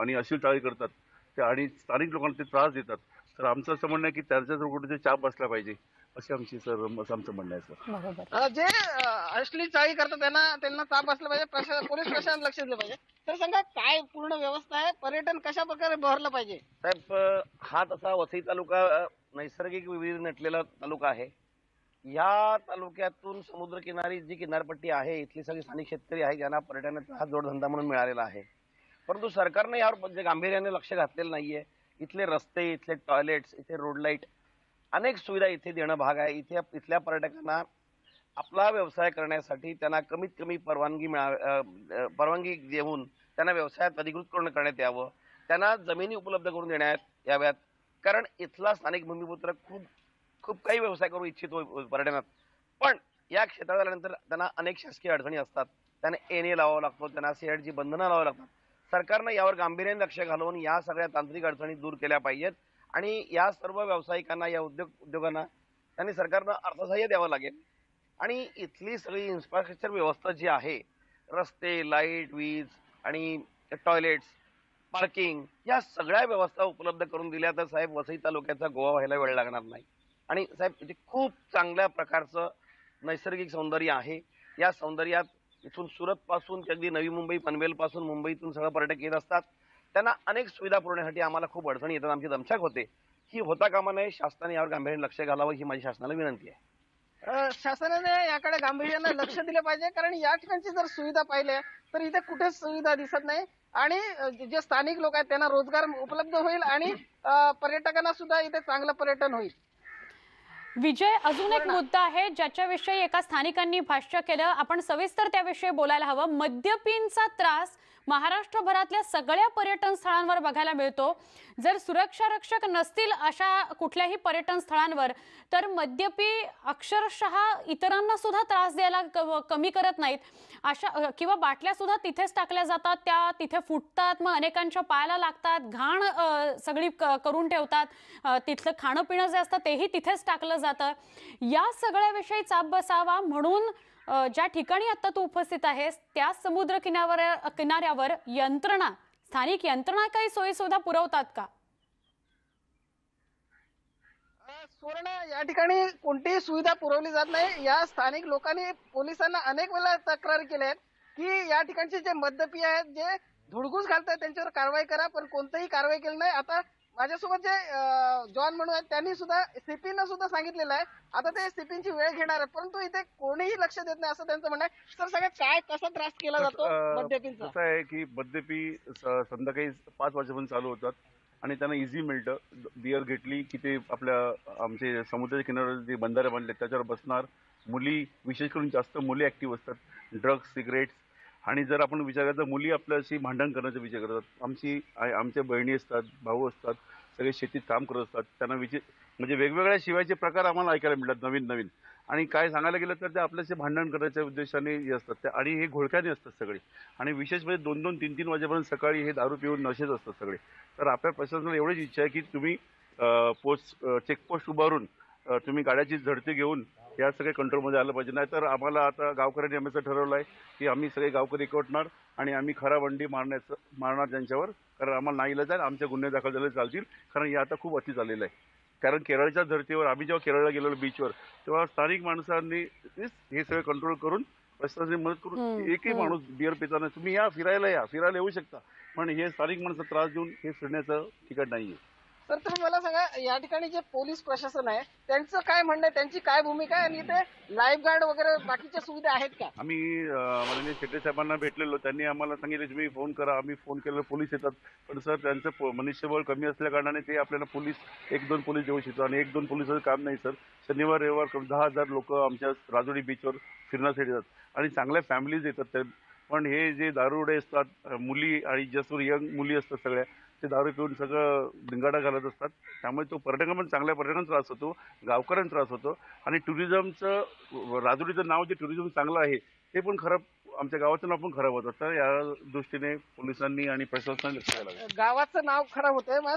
आणि अश्लील टाळी करतात ते, आणि स्थानिक लोकांना ते त्रास देतात, तर आमचं असं म्हणणं आहे की त्यांच्यासोबत कुठेतरी चाप बसला पाहिजे, अशी आमची सर आमचं म्हणणं आहे सर। बरोबर, जे अश्लील टाळी करतात त्यांना चाप बसला पाहिजे, पोलीस प्रशासन लक्ष दिलं पाहिजे। तर सांगा काय पूर्ण व्यवस्था आहे, पर्यटन कशा प्रकारे बहरलं पाहिजे? साहेब, हा तसा वसई तालुका नैसर्गिक विविध नटलेला तालुका आहे, या तालुक्यातून समुद्रकिनारी जी किनारपट्टी आहे इथली सगळी स्थानिक शेतकरी आहे ज्यांना पर्यटनाचा हा जोडधंदा म्हणून मिळालेला आहे, परंतु सरकारने यावर गांभीर्याने लक्ष घातलेलं नाहीये। इथले रस्ते, इथले टॉयलेट्स, इथे रोड लाईट, अनेक सुविधा इथे देणं भाग आहे। इथे इथल्या पर्यटकांना आपला व्यवसाय करण्यासाठी त्यांना कमीत कमी परवानगी देऊन त्यांना व्यवसायात अधिकृत करण्यात यावं, त्यांना जमिनी उपलब्ध करून देण्यात याव्यात, कारण इथला स्थानिक भूमिपुत्र खूप काही व्यवसाय करू इच्छितो पर्यटनात, पण या क्षेत्रात आल्यानंतर त्यांना अनेक शासकीय अडचणी असतात, त्यांना एनए लावावा लागतो, त्यांना सीएडची बंधनं लावावी लागतात। सरकारने यावर गांभीर्याने लक्ष घालून या सगळ्या तांत्रिक अडचणी दूर केल्या पाहिजेत आणि या सर्व व्यावसायिकांना, या उद्योगांना त्यांनी सरकारनं अर्थसहाय्य द्यावं लागेल। आणि इथली सगळी इन्फ्रास्ट्रक्चर व्यवस्था जी आहे, रस्ते, लाईट, वीज आणि टॉयलेट्स, पार्किंग, या सगळ्या व्यवस्था उपलब्ध करून दिल्या तर साहेब वसई तालुक्याचा गोवा व्हायला वेळ लागणार नाही। आणि साहेब इथे खूप चांगल्या प्रकारचं नैसर्गिक सौंदर्य आहे। या सौंदर्यात इथून सुरतपासून अगदी नवी मुंबई, पनवेलपासून मुंबईतून सगळे पर्यटक येत असतात, त्यांना अनेक सुविधा पुरवण्यासाठी आम्हाला खूप अडचणी येतात, आमची दमछाक होते। ही होता कामा नये, शासनाने यावर गांभीर्याने लक्ष घालावं ही माझी शासनाला विनंती आहे। शासनाने याकडे गांभीर्याने लक्ष दिलं पाहिजे, कारण या ठिकाणची जर सुविधा पाहिल्या तर इथे कुठेच सुविधा दिसत नाही आणि जे स्थानिक लोक आहेत त्यांना रोजगार उपलब्ध होईल आणि पर्यटकांना सुद्धा इथे चांगलं पर्यटन होईल। विजय, अजून एक मुद्दा आहे ज्याच्याविषयी एका स्थानिकांनी भाष्य केलं, आपण सविस्तर त्याविषयी बोलायला हवं। मद्यपींचा त्रास महाराष्ट्रभरातल्या सगळ्या पर्यटन स्थळांवर बघायला मिळतो। जर सुरक्षारक्षक नसतील अशा कुठल्याही पर्यटन स्थळांवर तर मद्यपी अक्षरशः इतरांना सुद्धा त्रास द्यायला कमी करत नाहीत, अशा किंवा बाटल्या सुद्धा तिथेच टाकल्या जातात, त्या तिथे फुटतात, मग अनेकांच्या पायाला लागतात, घाण सगळी करून ठेवतात, तिथलं खाणं पिणं जे असतं तेही तिथेच टाकलं जातं। या सगळ्याविषयी चाप बसावा म्हणून ज्या ठिकाणी आता तू उपस्थित आहेस त्या समुद्र किनाऱ्यावर यंत्रणा, स्थानिक यंत्रणा काही सोयी सुविधा पुरवतात का? सुवर्णा, या ठिकाणी कोणतीही सुविधा पुरवली जात नाही। या स्थानिक लोकांनी पोलिसांना अनेक वेळा तक्रार केल्या आहेत की या ठिकाणचे जे मद्यपी आहेत, जे धुडगूस घालतात त्यांच्यावर कारवाई करा, पण कोणतीही कारवाई केली नाही। आता माझ्यासोबत जे जॉन म्हणून आहेत त्यांनी सुद्धा सिपींना सुद्धा सांगितलेलं आहे, आता ते सिपींची वेळ घेणार आहे, परंतु इथे कोणीही लक्ष देत नाही असं त्यांचं म्हणणं आहे। सर, सगळ्यात काय कसा त्रास केला जातो मद्यपींचा? असं आहे की मद्यपी संध्याकाळी 5 वाजेपर्यंत चालू होतात आणि त्यांना इझी मिळतं, बिअर घेतली की ते आपल्या आमचे समुद्राच्या किनाऱ्यावर जे बंधारे बांधले त्याच्यावर बसणार। मुली, विशेष करून जास्त मुली ॲक्टिव्ह असतात, ड्रग्स, सिगरेट्स, आणि जर आपण विचार करायचा मुली आपल्याशी भांडण करण्याचा विचार करतात। आमच्या बहिणी असतात, भाऊ असतात, सगळे शेतीत काम करत असतात, त्यांना म्हणजे वेगवेगळ्या शिवायचे प्रकार आम्हाला ऐकायला मिळतात नवीन नवीन, आणि काय सांगायला गेलं तर ते आपल्याशी भांडण करण्याच्या उद्देशाने हे असतात त्या, आणि हे घोळक्याने असतात सगळे, आणि विशेष म्हणजे 2-2, 3-3 वाजेपर्यंत सकाळी हे दारू पिऊन नशेच असतात सगळे। तर आपल्या प्रशासनाला एवढीच इच्छा आहे की तुम्ही चेकपोस्ट उभारून तुम्ही गाड्याची झडती घेऊन या सगळ्या कंट्रोलमध्ये आलं पाहिजे, नाहीतर आम्हाला आता गावकऱ्यांनी आम्ही ठरवलं आहे की आम्ही सगळे गावकरी एकवटणार आणि आम्ही खरा बंडी मारणार त्यांच्यावर, कारण आम्हाला नाही जाईल, आमचे गुन्हे दाखल झाले चालतील, कारण हे आता खूप अति झालेलं आहे। कारण केरळच्या धर्तीवर आम्ही जेव्हा केरळला गेलेलो बीचवर तेव्हा स्थानिक माणसांनी हे सगळे कंट्रोल करून प्रशासनाची मदत करून एकही माणूस बिअर पिताना तुम्ही या फिरायला येऊ शकता, पण हे स्थानिक माणसं त्रास देऊन हे फिरण्याचं ठिकाण नाही आहे। तर तुम्ही मला सांगा, या ठिकाणी जे पोलीस प्रशासन आहे त्यांचं काय म्हणणं आहे, त्यांची काय भूमिका आहे आणि इथे लाईफ गार्ड वगैरे बाकीच्या सुविधा आहेत का? आम्ही माननीय शेट्टी साहेबांना भेटलेलो, त्यांनी आम्हाला सांगितलं तुम्ही फोन करा, आम्ही फोन केलेला पोलीस येतात, पण सर त्यांचं मनुष्यबळ कमी असल्या कारणाने ते आपल्याला पोलीस 1-2 पोलीस देऊ शकतो, आणि 1-2 पोलिसाचं काम नाही सर। शनिवार रविवार 10,000 लोक आमच्या राजुरी बीचवर फिरण्यासाठी येतात आणि चांगल्या फॅमिलीज येतात, पण हे जे दारुडे असतात, मुली आणि जास्त यंग मुली असतात सगळ्या, ते दारू पिऊन सगळं धिंगाणा घालत असतात, त्यामुळे तो पर्यटकांना चांगल्या पर्यटन त्रास होतो, गावकऱ्यांना त्रास होतो, आणि टुरिझमचं राजुरीचं नाव जे टुरिझम चांगलं आहे ते पण खराब, आमच्या गावाचं नाव पण खराब होतं। तर या दृष्टीने पोलिसांनी आणि प्रशासनाने लक्ष द्यायला लागेल, गावाचं नाव खराब होतंय। मला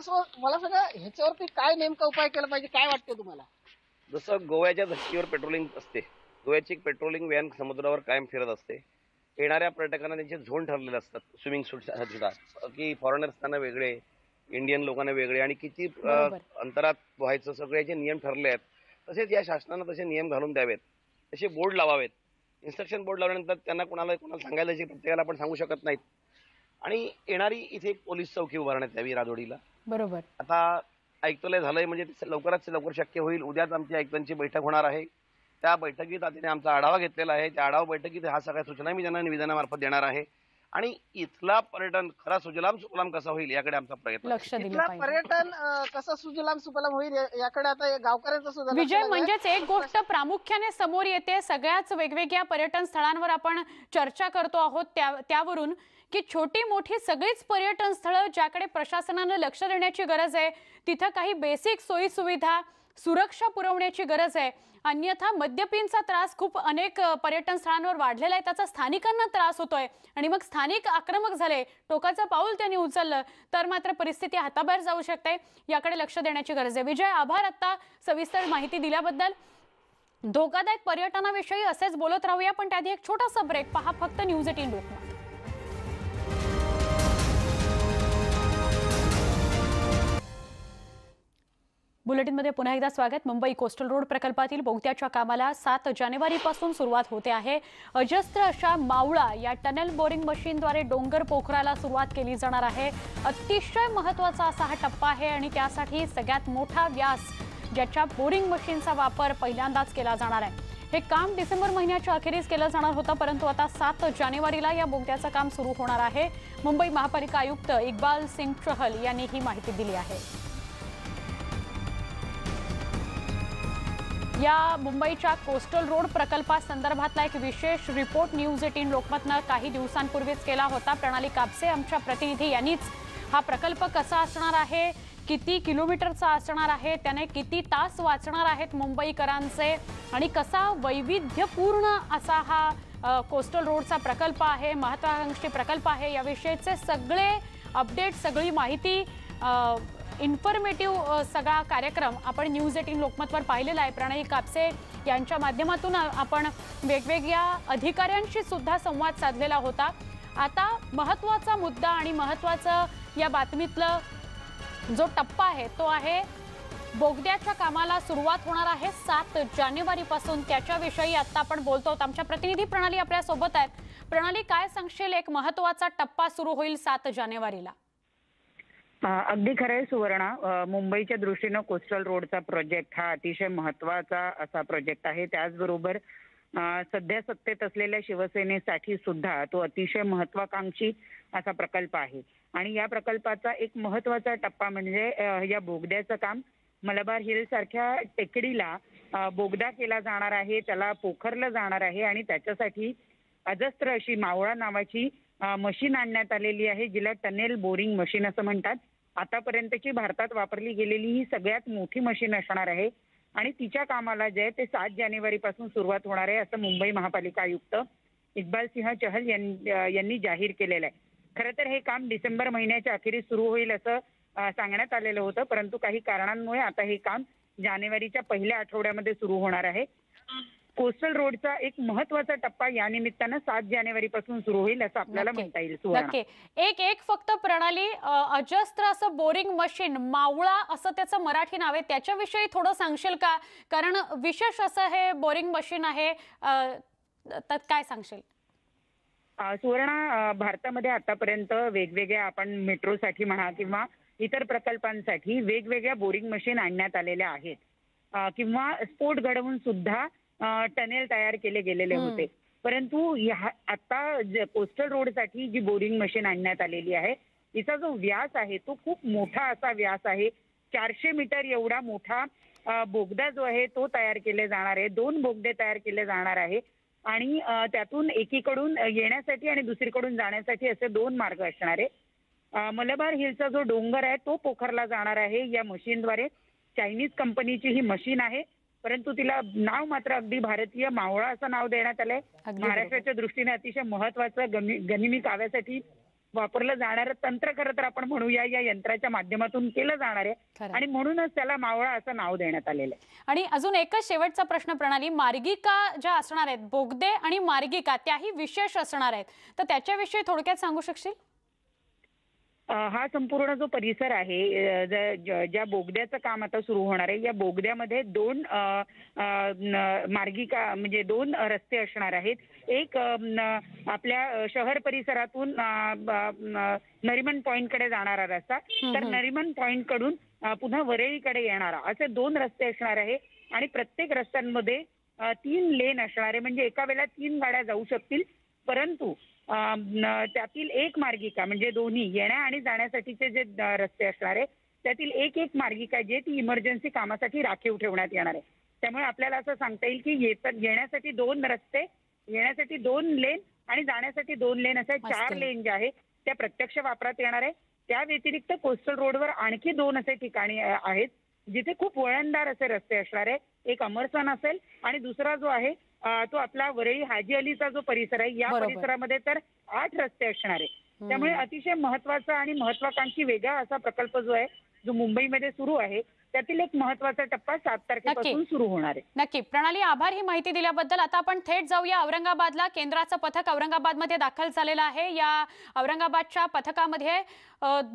सांगा ह्याच्यावरती काय नेमका उपाय केला पाहिजे, काय वाटतं तुम्हाला? जसं गोव्याच्या धर्तीवर पेट्रोलिंग असते, गोव्याची पेट्रोलिंग व्हॅन समुद्रावर कायम फिरत असते, येणाऱ्या पर्यटकांना त्यांचे झोन ठरलेले असतात, स्विमिंग सूटसुद्धा, की फॉरेनर्सना वेगळे, इंडियन लोकांना वेगळे, आणि किती अंतरात पोहायचं, सगळ्याचे नियम ठरले आहेत। तसेच या शासनानं तसे नियम घालून द्यावेत, तसे बोर्ड लावावेत, इन्स्ट्रक्शन बोर्ड लावल्यानंतर त्यांना कोणाला सांगायला जे प्रत्येकाला आपण सांगू शकत नाहीत, आणि येणारी इथे एक पोलीस चौकी उभारण्यात यावी राजोडीला। बरोबर, आता ऐकतोय झालंय म्हणजे लवकरात लवकर शक्य होईल। उद्याच आमची ऐकतांची बैठक होणार आहे, त्या बैठकीत आधी आमचा आढावा घेतलेला आहे। त्या आढावा बैठकीत हा सगळ्या सूचना मी त्यांना निवेदनामार्फत देणार आहे आणि इथला पर्यटन खरा सुजलाम सुफलाम कसा होईल याकडे आमचा प्रयत्न आहे। इथला पर्यटन कसा सुजलाम सुफलाम होईल याकडे आता गावकऱ्यांचा सुद्धा विजय म्हणजेच एक गोष्ट प्रामुख्याने समोर येते, सगळ्याच वेगवेगळ्या पर्यटन स्थळांवर आपण चर्चा करतो आहोत त्यावरून की छोटी मोठी सगळीच पर्यटन स्थळे ज्याकडे प्रशासनाने लक्ष देण्याची गरज आहे, तिथे काही बेसिक सोयी सुविधा सुरक्षा पुरवण्याची गरज आहे, अन्यथा मद्यपींचा त्रास खूप अनेक पर्यटन स्थळांवर वाढलेला आहे, त्याचा स्थानिकांना त्रास होतोय आणि मग स्थानिक आक्रमक झाले, टोकाचं पाऊल त्यांनी उचललं तर मात्र परिस्थिती हाताबाहेर जाऊ शकते, याकडे लक्ष देण्याची गरज आहे। विजय आभार आता सविस्तर माहिती दिल्याबद्दल। धोकादायक पर्यटनाविषयी असेच बोलत राहूया पण त्याआधी एक छोटासा ब्रेक। पहा फक्त न्यूज18 लोकमत। बुलेटिन मध्ये पुन्हा एकदा स्वागत। मुंबई कोस्टल रोड प्रकल्पातील बोगद्याच्या कामाला 7 जानेवारीपासून सुरुवात होते आहे। अजस्त्र अशा मावळा या टनल बोरिंग मशीनद्वारे डोंगर पोखराला सुरुवात केली जाणार आहे। अतिशय महत्त्वाचा असा हा टप्पा आहे आणि त्यासाठी सगळ्यात मोठा व्यास ज्याच्या बोरिंग मशीनचा वापर पहिल्यांदाच केला जाणार आहे। हे काम डिसेंबर महिन्याच्या अखेरीस केलं जाणार होतं परंतु आता 7 जानेवारीला या बोगद्याचं काम सुरू होणार आहे। मुंबई महापालिका आयुक्त इक्बाल सिंग चहल यांनी ही माहिती दिली आहे। या मुंबईच्या कोस्टल रोड प्रकल्पासंदर्भातला एक विशेष रिपोर्ट न्यूज18 लोकमतनं काही दिवसांपूर्वीच केला होता। प्रणाली कापसे आमच्या प्रतिनिधी यांनीच हा प्रकल्प कसा असणार आहे, किती किलोमीटरचा असणार आहे, त्याने किती तास वाचणार आहेत मुंबईकरांचे आणि कसा वैविध्यपूर्ण असा हा कोस्टल रोडचा प्रकल्प आहे, महत्त्वाकांक्षी प्रकल्प आहे, याविषयीचे सगळे अपडेट सगळी माहिती इन्फॉर्मेटिव्ह सगळा कार्यक्रम आपण न्यूज18 लोकमतवर पाहिलेला आहे। प्रणयी कापसे यांच्या माध्यमातून आपण वेगवेगळ्या अधिकाऱ्यांशी सुद्धा संवाद साधलेला होता। आता महत्त्वाचा मुद्दा आणि महत्त्वाचं या बातमीतला जो टप्पा आहे तो आहे बोगद्याच्या कामाला सुरुवात होणार आहे 7 जानेवारीपासून, त्याच्याविषयी आत्ता आपण बोलतो आहोत। आमच्या प्रतिनिधी प्रणाली आपल्यासोबत आहेत। प्रणाली, काय सांगशील, एक महत्त्वाचा टप्पा सुरू होईल 7 जानेवारीला? अगदी खरं आहे सुवर्णा, मुंबईच्या दृष्टीनं कोस्टल रोडचा प्रोजेक्ट हा अतिशय महत्त्वाचा असा प्रोजेक्ट आहे। त्याचबरोबर सध्या सत्तेत असलेल्या शिवसेनेसाठी सुद्धा तो अतिशय महत्त्वाकांक्षी असा प्रकल्प आहे आणि या प्रकल्पाचा एक महत्त्वाचा टप्पा म्हणजे या बोगद्याचं काम मलबार हिल सारख्या टेकडीला बोगदा केला जाणार आहे, त्याला पोखरलं जाणार आहे आणि त्याच्यासाठी अजस्त्र अशी मावळा नावाची मशीन आणण्यात आलेली आहे, जिला टनेल बोरिंग मशीन असं म्हणतात। आतापर्यंतची भारतात वापरली गेलेली ही सगळ्यात मोठी मशीन असणार आहे आणि तिच्या कामाला जे ते 7 जानेवारीपासून सुरुवात होणार आहे असं मुंबई महापालिका आयुक्त इक्बाल सिंह चहल यांनी जाहीर केलेलं आहे। खरं तर हे काम डिसेंबर महिन्याच्या अखेरीस सुरू होईल असं सांगण्यात आलेलं होतं परंतु काही कारणांमुळे आता हे काम जानेवारीच्या पहिल्या आठवड्यामध्ये सुरू होणार आहे। कोस्टल रोडचा एक महत्त्वाचा टप्पा या निमित्तानं 7 जानेवारीपासून सुरू होईल असं आपल्याला म्हणता येईल सुवर्णा। एक फक्त प्रणाली, अजस्त्र असं बोरिंग मशीन मावळा असं त्याचं मराठी नाव आहे, त्याच्याविषयी थोडं सांगशील का? कारण विशेष असं हे बोरिंग मशीन आहे, त्यात काय सांगशील? सुवर्णा, भारतामध्ये आतापर्यंत वेगवेगळ्या आपण मेट्रोसाठी म्हणा किंवा इतर प्रकल्पांसाठी वेगवेगळ्या बोरिंग मशीन आणण्यात आलेल्या आहेत किंवा स्फोट घडवून सुद्धा टनेल तयार केले गेलेले होते परंतु आता कोस्टल रोडसाठी जी बोरिंग मशीन आणण्यात आलेली आहे तिचा जो व्यास आहे तो खूप मोठा असा व्यास आहे। 400 मीटर एवढा मोठा बोगदा जो आहे तो तयार केले जाणार आहे। 2 बोगदे तयार केले जाणार आहे आणि त्यातून एकीकडून येण्यासाठी आणि दुसरीकडून जाण्यासाठी असे 2 मार्ग असणार आहे। मलबार हिलचा जो डोंगर आहे तो पोखरला जाणार आहे या मशीनद्वारे। चायनीज कंपनीची ही मशीन आहे परंतु तिला नाव मात्र अगदी भारतीय मावळा असं नाव देण्यात आलंय। महाराष्ट्राच्या दृष्टीने अतिशय महत्वाचं गनिमी काव्यासाठी वापरलं जाणारं तंत्र खरं तर आपण म्हणूया या यंत्राच्या माध्यमातून केलं जाणार आहे आणि म्हणूनच त्याला मावळा असं नाव देण्यात आलेलं आहे। आणि अजून एकच शेवटचा प्रश्न प्रणाली, मार्गिका ज्या असणार आहेत, बोगदे आणि मार्गिका त्याही विशेष असणार आहेत, तर त्याच्याविषयी थोडक्यात सांगू शकशील? हा संपूर्ण जो परिसर आहे ज्या बोगद्याचं काम आता सुरू होणार आहे या बोगद्यामध्ये 2 मार्गिका म्हणजे 2 रस्ते असणार आहेत। एक आपल्या शहर परिसरातून नरिमन पॉईंटकडे जाणारा रस्ता तर नरिमन पॉईंटकडून पुन्हा वरळीकडे येणारा, असे 2 रस्ते असणार आहे आणि प्रत्येक रस्त्यांमध्ये तीन लेन असणारे म्हणजे एका वेळेला तीन गाड्या जाऊ शकतील, परंतु त्यातील एक मार्गिका म्हणजे दोन्ही येण्या आणि जाण्यासाठीचे जे रस्ते असणार आहे त्यातील एक एक मार्गिका जे ती इमर्जन्सी कामासाठी राखीव ठेवण्यात येणार आहे। त्यामुळे आपल्याला असं सांगता येईल की येण्यासाठी दोन रस्ते, येण्यासाठी दोन लेन आणि जाण्यासाठी दोन लेन असे चार लेन जे आहे त्या प्रत्यक्ष वापरात येणार आहे। त्या व्यतिरिक्त कोस्टल रोडवर आणखी दोन असे ठिकाणी आहेत जिथे खूप वळणदार असे रस्ते असणार आहे। एक अमरसन असेल आणि दुसरा जो आहे तो आपला वरळी हाजी अलीचा जो परिसर आहे या परिसरामध्ये तर 8 रस्ते असणार आहे। त्यामुळे अतिशय महत्त्वाचा आणि महत्त्वाकांक्षी वेगळा असा प्रकल्प जो आहे जो मुंबईमध्ये सुरू आहे त्यातील एक महत्त्वाचा टप्पा 7 तारखेपासून सुरू होणार आहे। नक्की प्रणाली, आभार ही माहिती दिल्याबद्दल। आता आपण थेट जाऊया औरंगाबादला। केंद्राचं पथक औरंगाबादमध्ये दाखल झालेलं आहे। या औरंगाबादच्या पथकामध्ये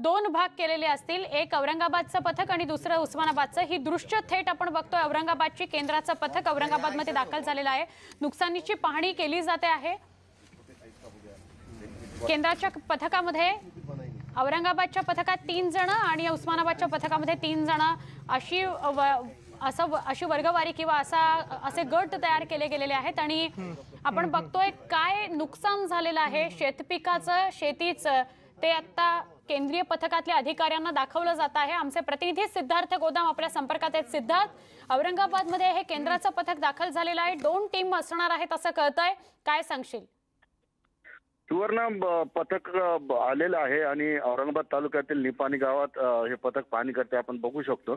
दोन भाग केलेले असतील, एक औरंगाबादचं पथक आणि दुसरं उस्मानाबादचं। ही दृश्य थेट आपण बघतोय। औरंगाबादची केंद्राचं पथक औरंगाबादमध्ये दाखल झालेलं आहे। नुकसानीची पाहणी केली जाते आहे। केंद्राच्या पथकामध्ये औरंगाबादच्या पथकात 3 जण आणि उस्मानाबादच्या पथकामध्ये 3 जण अशी वर्गवारी किंवा असे गट तयार केले गेलेले आहेत। आणि आपण बघतोय काय नुकसान झालेलं आहे शेतपिकाचं, शेतीचं, ते आता केंद्रीय पथकातल्या अधिकाऱ्यांना दाखवलं जात आहे। आमचे प्रतिनिधी सिद्धार्थ गोदाम आपल्या संपर्कात आहेत। सिद्धार्थ, औरंगाबादमध्ये हे केंद्राचं पथक दाखल झालेलं आहे, 2 टीम असणार आहेत असं कळतंय, काय सांगशील? सुवर्ण पथक आलेलं आहे आणि औरंगाबाद तालुक्यातील निपाणी गावात हे पथक पाहणी करते। आपण बघू शकतो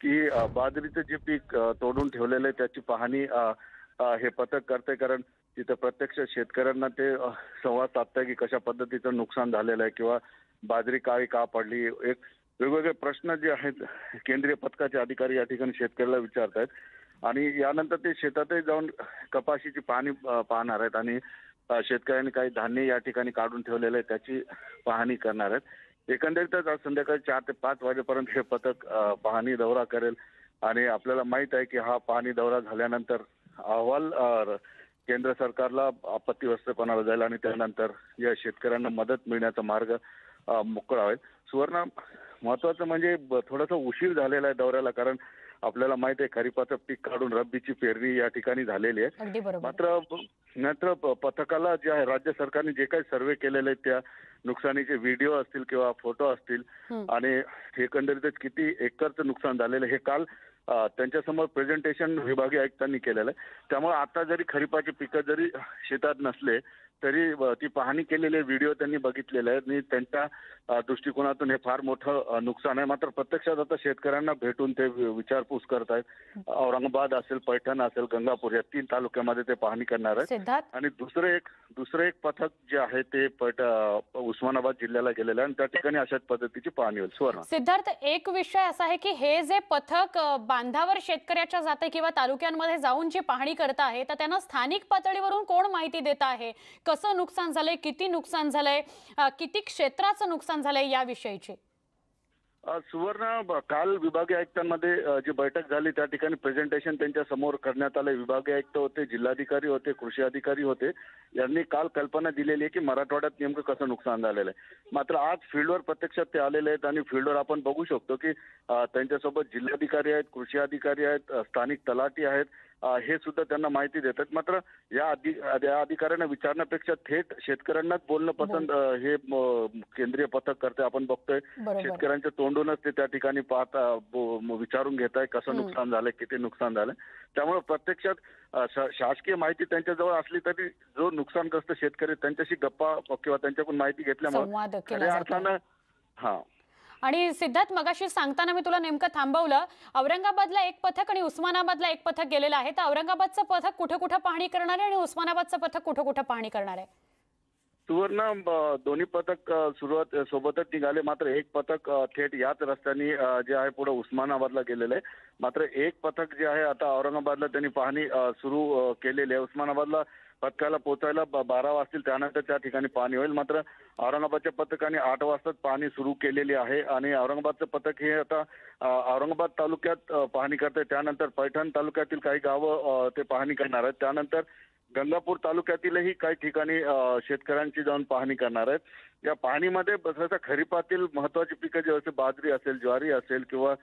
की बाजरीचं जे पीक तोडून ठेवलेलं आहे त्याची पाहणी हे पथक करते, कारण तिथं प्रत्यक्ष शेतकऱ्यांना ते संवाद साधतंय की कशा पद्धतीचं नुकसान झालेलं आहे किंवा बाजरी काळी का पडली, एक वेगवेगळे प्रश्न जे आहेत केंद्रीय पथकाचे अधिकारी या ठिकाणी शेतकऱ्याला विचारत आहेत। आणि यानंतर ते शेतातही जाऊन कपाशीची पाहणी पाहणार आहेत आणि शेतकऱ्यांनी काही धान्य या ठिकाणी काढून ठेवलेलं आहे त्याची पाहणी करणार आहेत। एकंदरीतच आज संध्याकाळी 4 ते 5 वाजेपर्यंत हे पथक पाहणी दौरा करेल आणि आपल्याला माहित आहे की हा पाहणी दौरा झाल्यानंतर अहवाल केंद्र सरकारला आपत्ती व्यवस्थापनाला जाईल आणि त्यानंतर या शेतकऱ्यांना मदत मिळण्याचा मार्ग मोकळा होईल। सुवर्ण, महत्वाचं म्हणजे थोडासा उशीर झालेला आहे दौऱ्याला, कारण आपल्याला माहित आहे खरीपाचं पीक काढून रब्बीची पेरणी या ठिकाणी झालेली आहे। मात्र नंतर पथकाला जे आहे राज्य सरकारने जे काही सर्वे केलेले त्या नुकसानीचे व्हिडिओ असतील किंवा फोटो असतील आणि एकंदरीतच किती एकरचं नुकसान झालेलं हे काल त्यांच्यासमोर प्रेझेंटेशन विभागीय आयुक्तांनी केलेलं आहे। त्यामुळे आता जरी खरीपाची पिकं जरी शेतात नसले तरी ती पाहणी केलेले व्हिडिओ त्यांनी बघितलेले आहेत आणि त्यांच्या दृष्टिकोनातून हे फार मोठं नुकसान आहे। मात्र प्रत्यक्षात आता शेतकऱ्यांना भेटून ते विचारपूस करत आहेत। औरंगाबाद असेल, पैठण असेल, गंगापूर या 3 तालुक्यामध्ये ते पाहणी करणार आहेत। आणि दुसरं एक पथक जे आहे ते उस्मानाबाद जिल्ह्याला गेलेलं आहे आणि त्या ठिकाणी अशाच पद्धतीची पाहणी होईल। सुवर्ण, सिद्धार्थ, एक विषय असा आहे की हे जे पथक बांधावर शेतकऱ्याच्या जाते किंवा तालुक्यांमध्ये जाऊन जी पाहणी करत आहे तर त्यांना स्थानिक पातळीवरून कोण माहिती देत आहे, कसं नुकसान झालंय, किती नुकसान झालंय, किती क्षेत्राचं नुकसान झालंय याविषयीचे? सुवर्ण, काल विभागीय आयुक्तांमध्ये जी बैठक झाली त्या ठिकाणी प्रेझेंटेशन त्यांच्या समोर करण्यात आले। विभागीय आयुक्त होते, जिल्हाधिकारी होते, कृषी अधिकारी होते, यांनी काल कल्पना दिलेली आहे की मराठवाड्यात नेमकं कसं नुकसान झालेलं आहे। मात्र आज फील्डवर प्रत्यक्षात ते आलेले आहेत आणि फील्डवर आपण बघू शकतो की त्यांच्यासोबत जिल्हाधिकारी आहेत, कृषी अधिकारी आहेत, स्थानिक तलाठी आहेत, हे सुद्धा त्यांना माहिती देतात। मात्र या अधिकाऱ्यांना विचारण्यापेक्षा थेट शेतकऱ्यांनाच बोलणं पसंत हे केंद्रीय पथक करते। आपण बघतोय शेतकऱ्यांच्या तोंडूनच ते त्या ठिकाणी विचारून घेत आहे कसं नुकसान झालंय, किती नुकसान झालंय। त्यामुळे प्रत्यक्षात शासकीय माहिती त्यांच्याजवळ असली तरी जो नुकसानग्रस्त शेतकरी त्यांच्याशी गप्पा किंवा त्यांच्याकडून माहिती घेतल्यामुळे खऱ्या अर्थानं हा। आणि सिद्धार्थ, मगाशी सांगताना मी तुला नेमकं थांबवलं, औरंगाबादला एक पथक आणि उस्मानाबादला एक पथक गेलेलं आहे, तर औरंगाबादचं पथक कुठे कुठे पाहणी करणार आहे आणि उस्मानाबादचं पथक कुठे कुठे पाहणी करणार आहे? सुवर्ण, दोन्ही पथक सुरुवात सोबतच निघाले, मात्र एक पथक थेट याच रस्त्याने जे आहे पुढे उस्मानाबादला गेलेलं आहे। मात्र एक पथक जे आहे आता औरंगाबादला त्यांनी पाहणी सुरू केलेली आहे। उस्मानाबादला पथकाला पोचायला 12 वाजतील, त्यानंतर त्या ठिकाणी पाहणी होईल। मात्र औरंगाबादच्या पथकाने 8 वाजताच पाहणी सुरू केलेली आहे आणि औरंगाबादचं पथक हे आता औरंगाबाद तालुक्यात पाहणी करते, त्यानंतर पैठण तालुक्यातील काही गावं ते पाहणी करणार आहेत, त्यानंतर गंगापूर तालुक्यातीलही काही ठिकाणी शेतकऱ्यांची जाऊन पाहणी करणार आहेत। या पाहणीमध्ये खरीपातील महत्वाची पिकं जी असतील, बाजरी असेल, ज्वारी असेल किंवा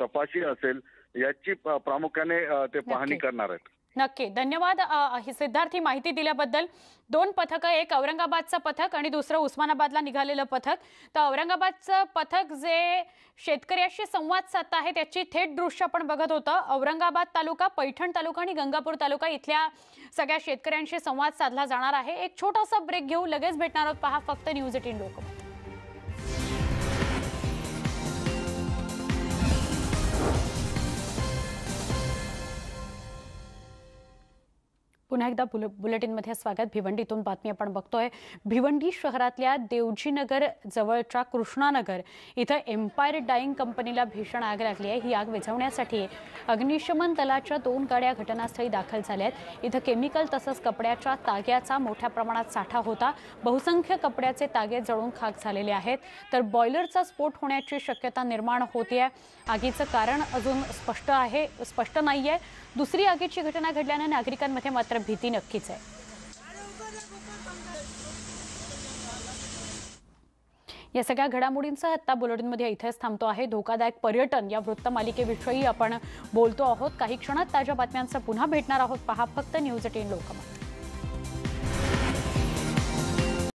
तपाशी असेल याची प्रामुख्याने ते पाहणी करणार आहेत. नक्की. धन्यवाद सिद्धार्थ, ही माहिती दिल्याबद्दल. दोन पथक, एक औरंगाबादचं पथक आणि दुसरं उस्मानाबादला निघालेलं पथक. तर औरंगाबादचं पथक जे शेतकऱ्याशी संवाद साधत आहे त्याची थेट दृश्य आपण बघत होतं. औरंगाबाद तालुका, पैठण तालुका आणि गंगापूर तालुका इथल्या सगळ्या शेतकऱ्यांशी संवाद साधला जाणार आहे. एक छोटासा ब्रेक घेऊ, लगेच भेटणार आहोत. पहा फक्त न्यूज18 लोकमत. पुनः एकदा बुलेटिनमध्ये स्वागत. भिवंडीतून बातमी आपण बघतोय. भिवंडी शहरातल्या देवजी नगर जवळच्या कृष्णा नगर इथं एम्पायर डाईंग कंपनीला भीषण आग लागली आहे. ही आग विझवण्यासाठी अग्निशमन दलाच्या दोन गाड्या घटनास्थळी दाखल झाल्या आहेत. इथं केमिकल तसंच कपड्याच्या ताग्याचा मोठ्या प्रमाणात साठा होता. बहुसंख्य कपड्याचे तागे जळून खाक झालेले आहेत. तर बॉयलरचा स्फोट होण्याची शक्यता निर्माण होते आहे. आगीचं कारण अजून स्पष्ट नाही आहे. दुसरी आगीची घटना घडल्याने नागरिकांमध्ये मात्र भीती नक्कीच आहे. या सगळ्या घडामोडींसह आता बुलेटिनमध्ये इथेच थांबतो आहे. धोकादायक पर्यटन या वृत्तमालिकेविषयी आपण बोलतो आहोत. काही क्षणात ताज्या बातम्यांसह पुन्हा भेटणार आहोत. पहा फक्त न्यूज18 लोकमत.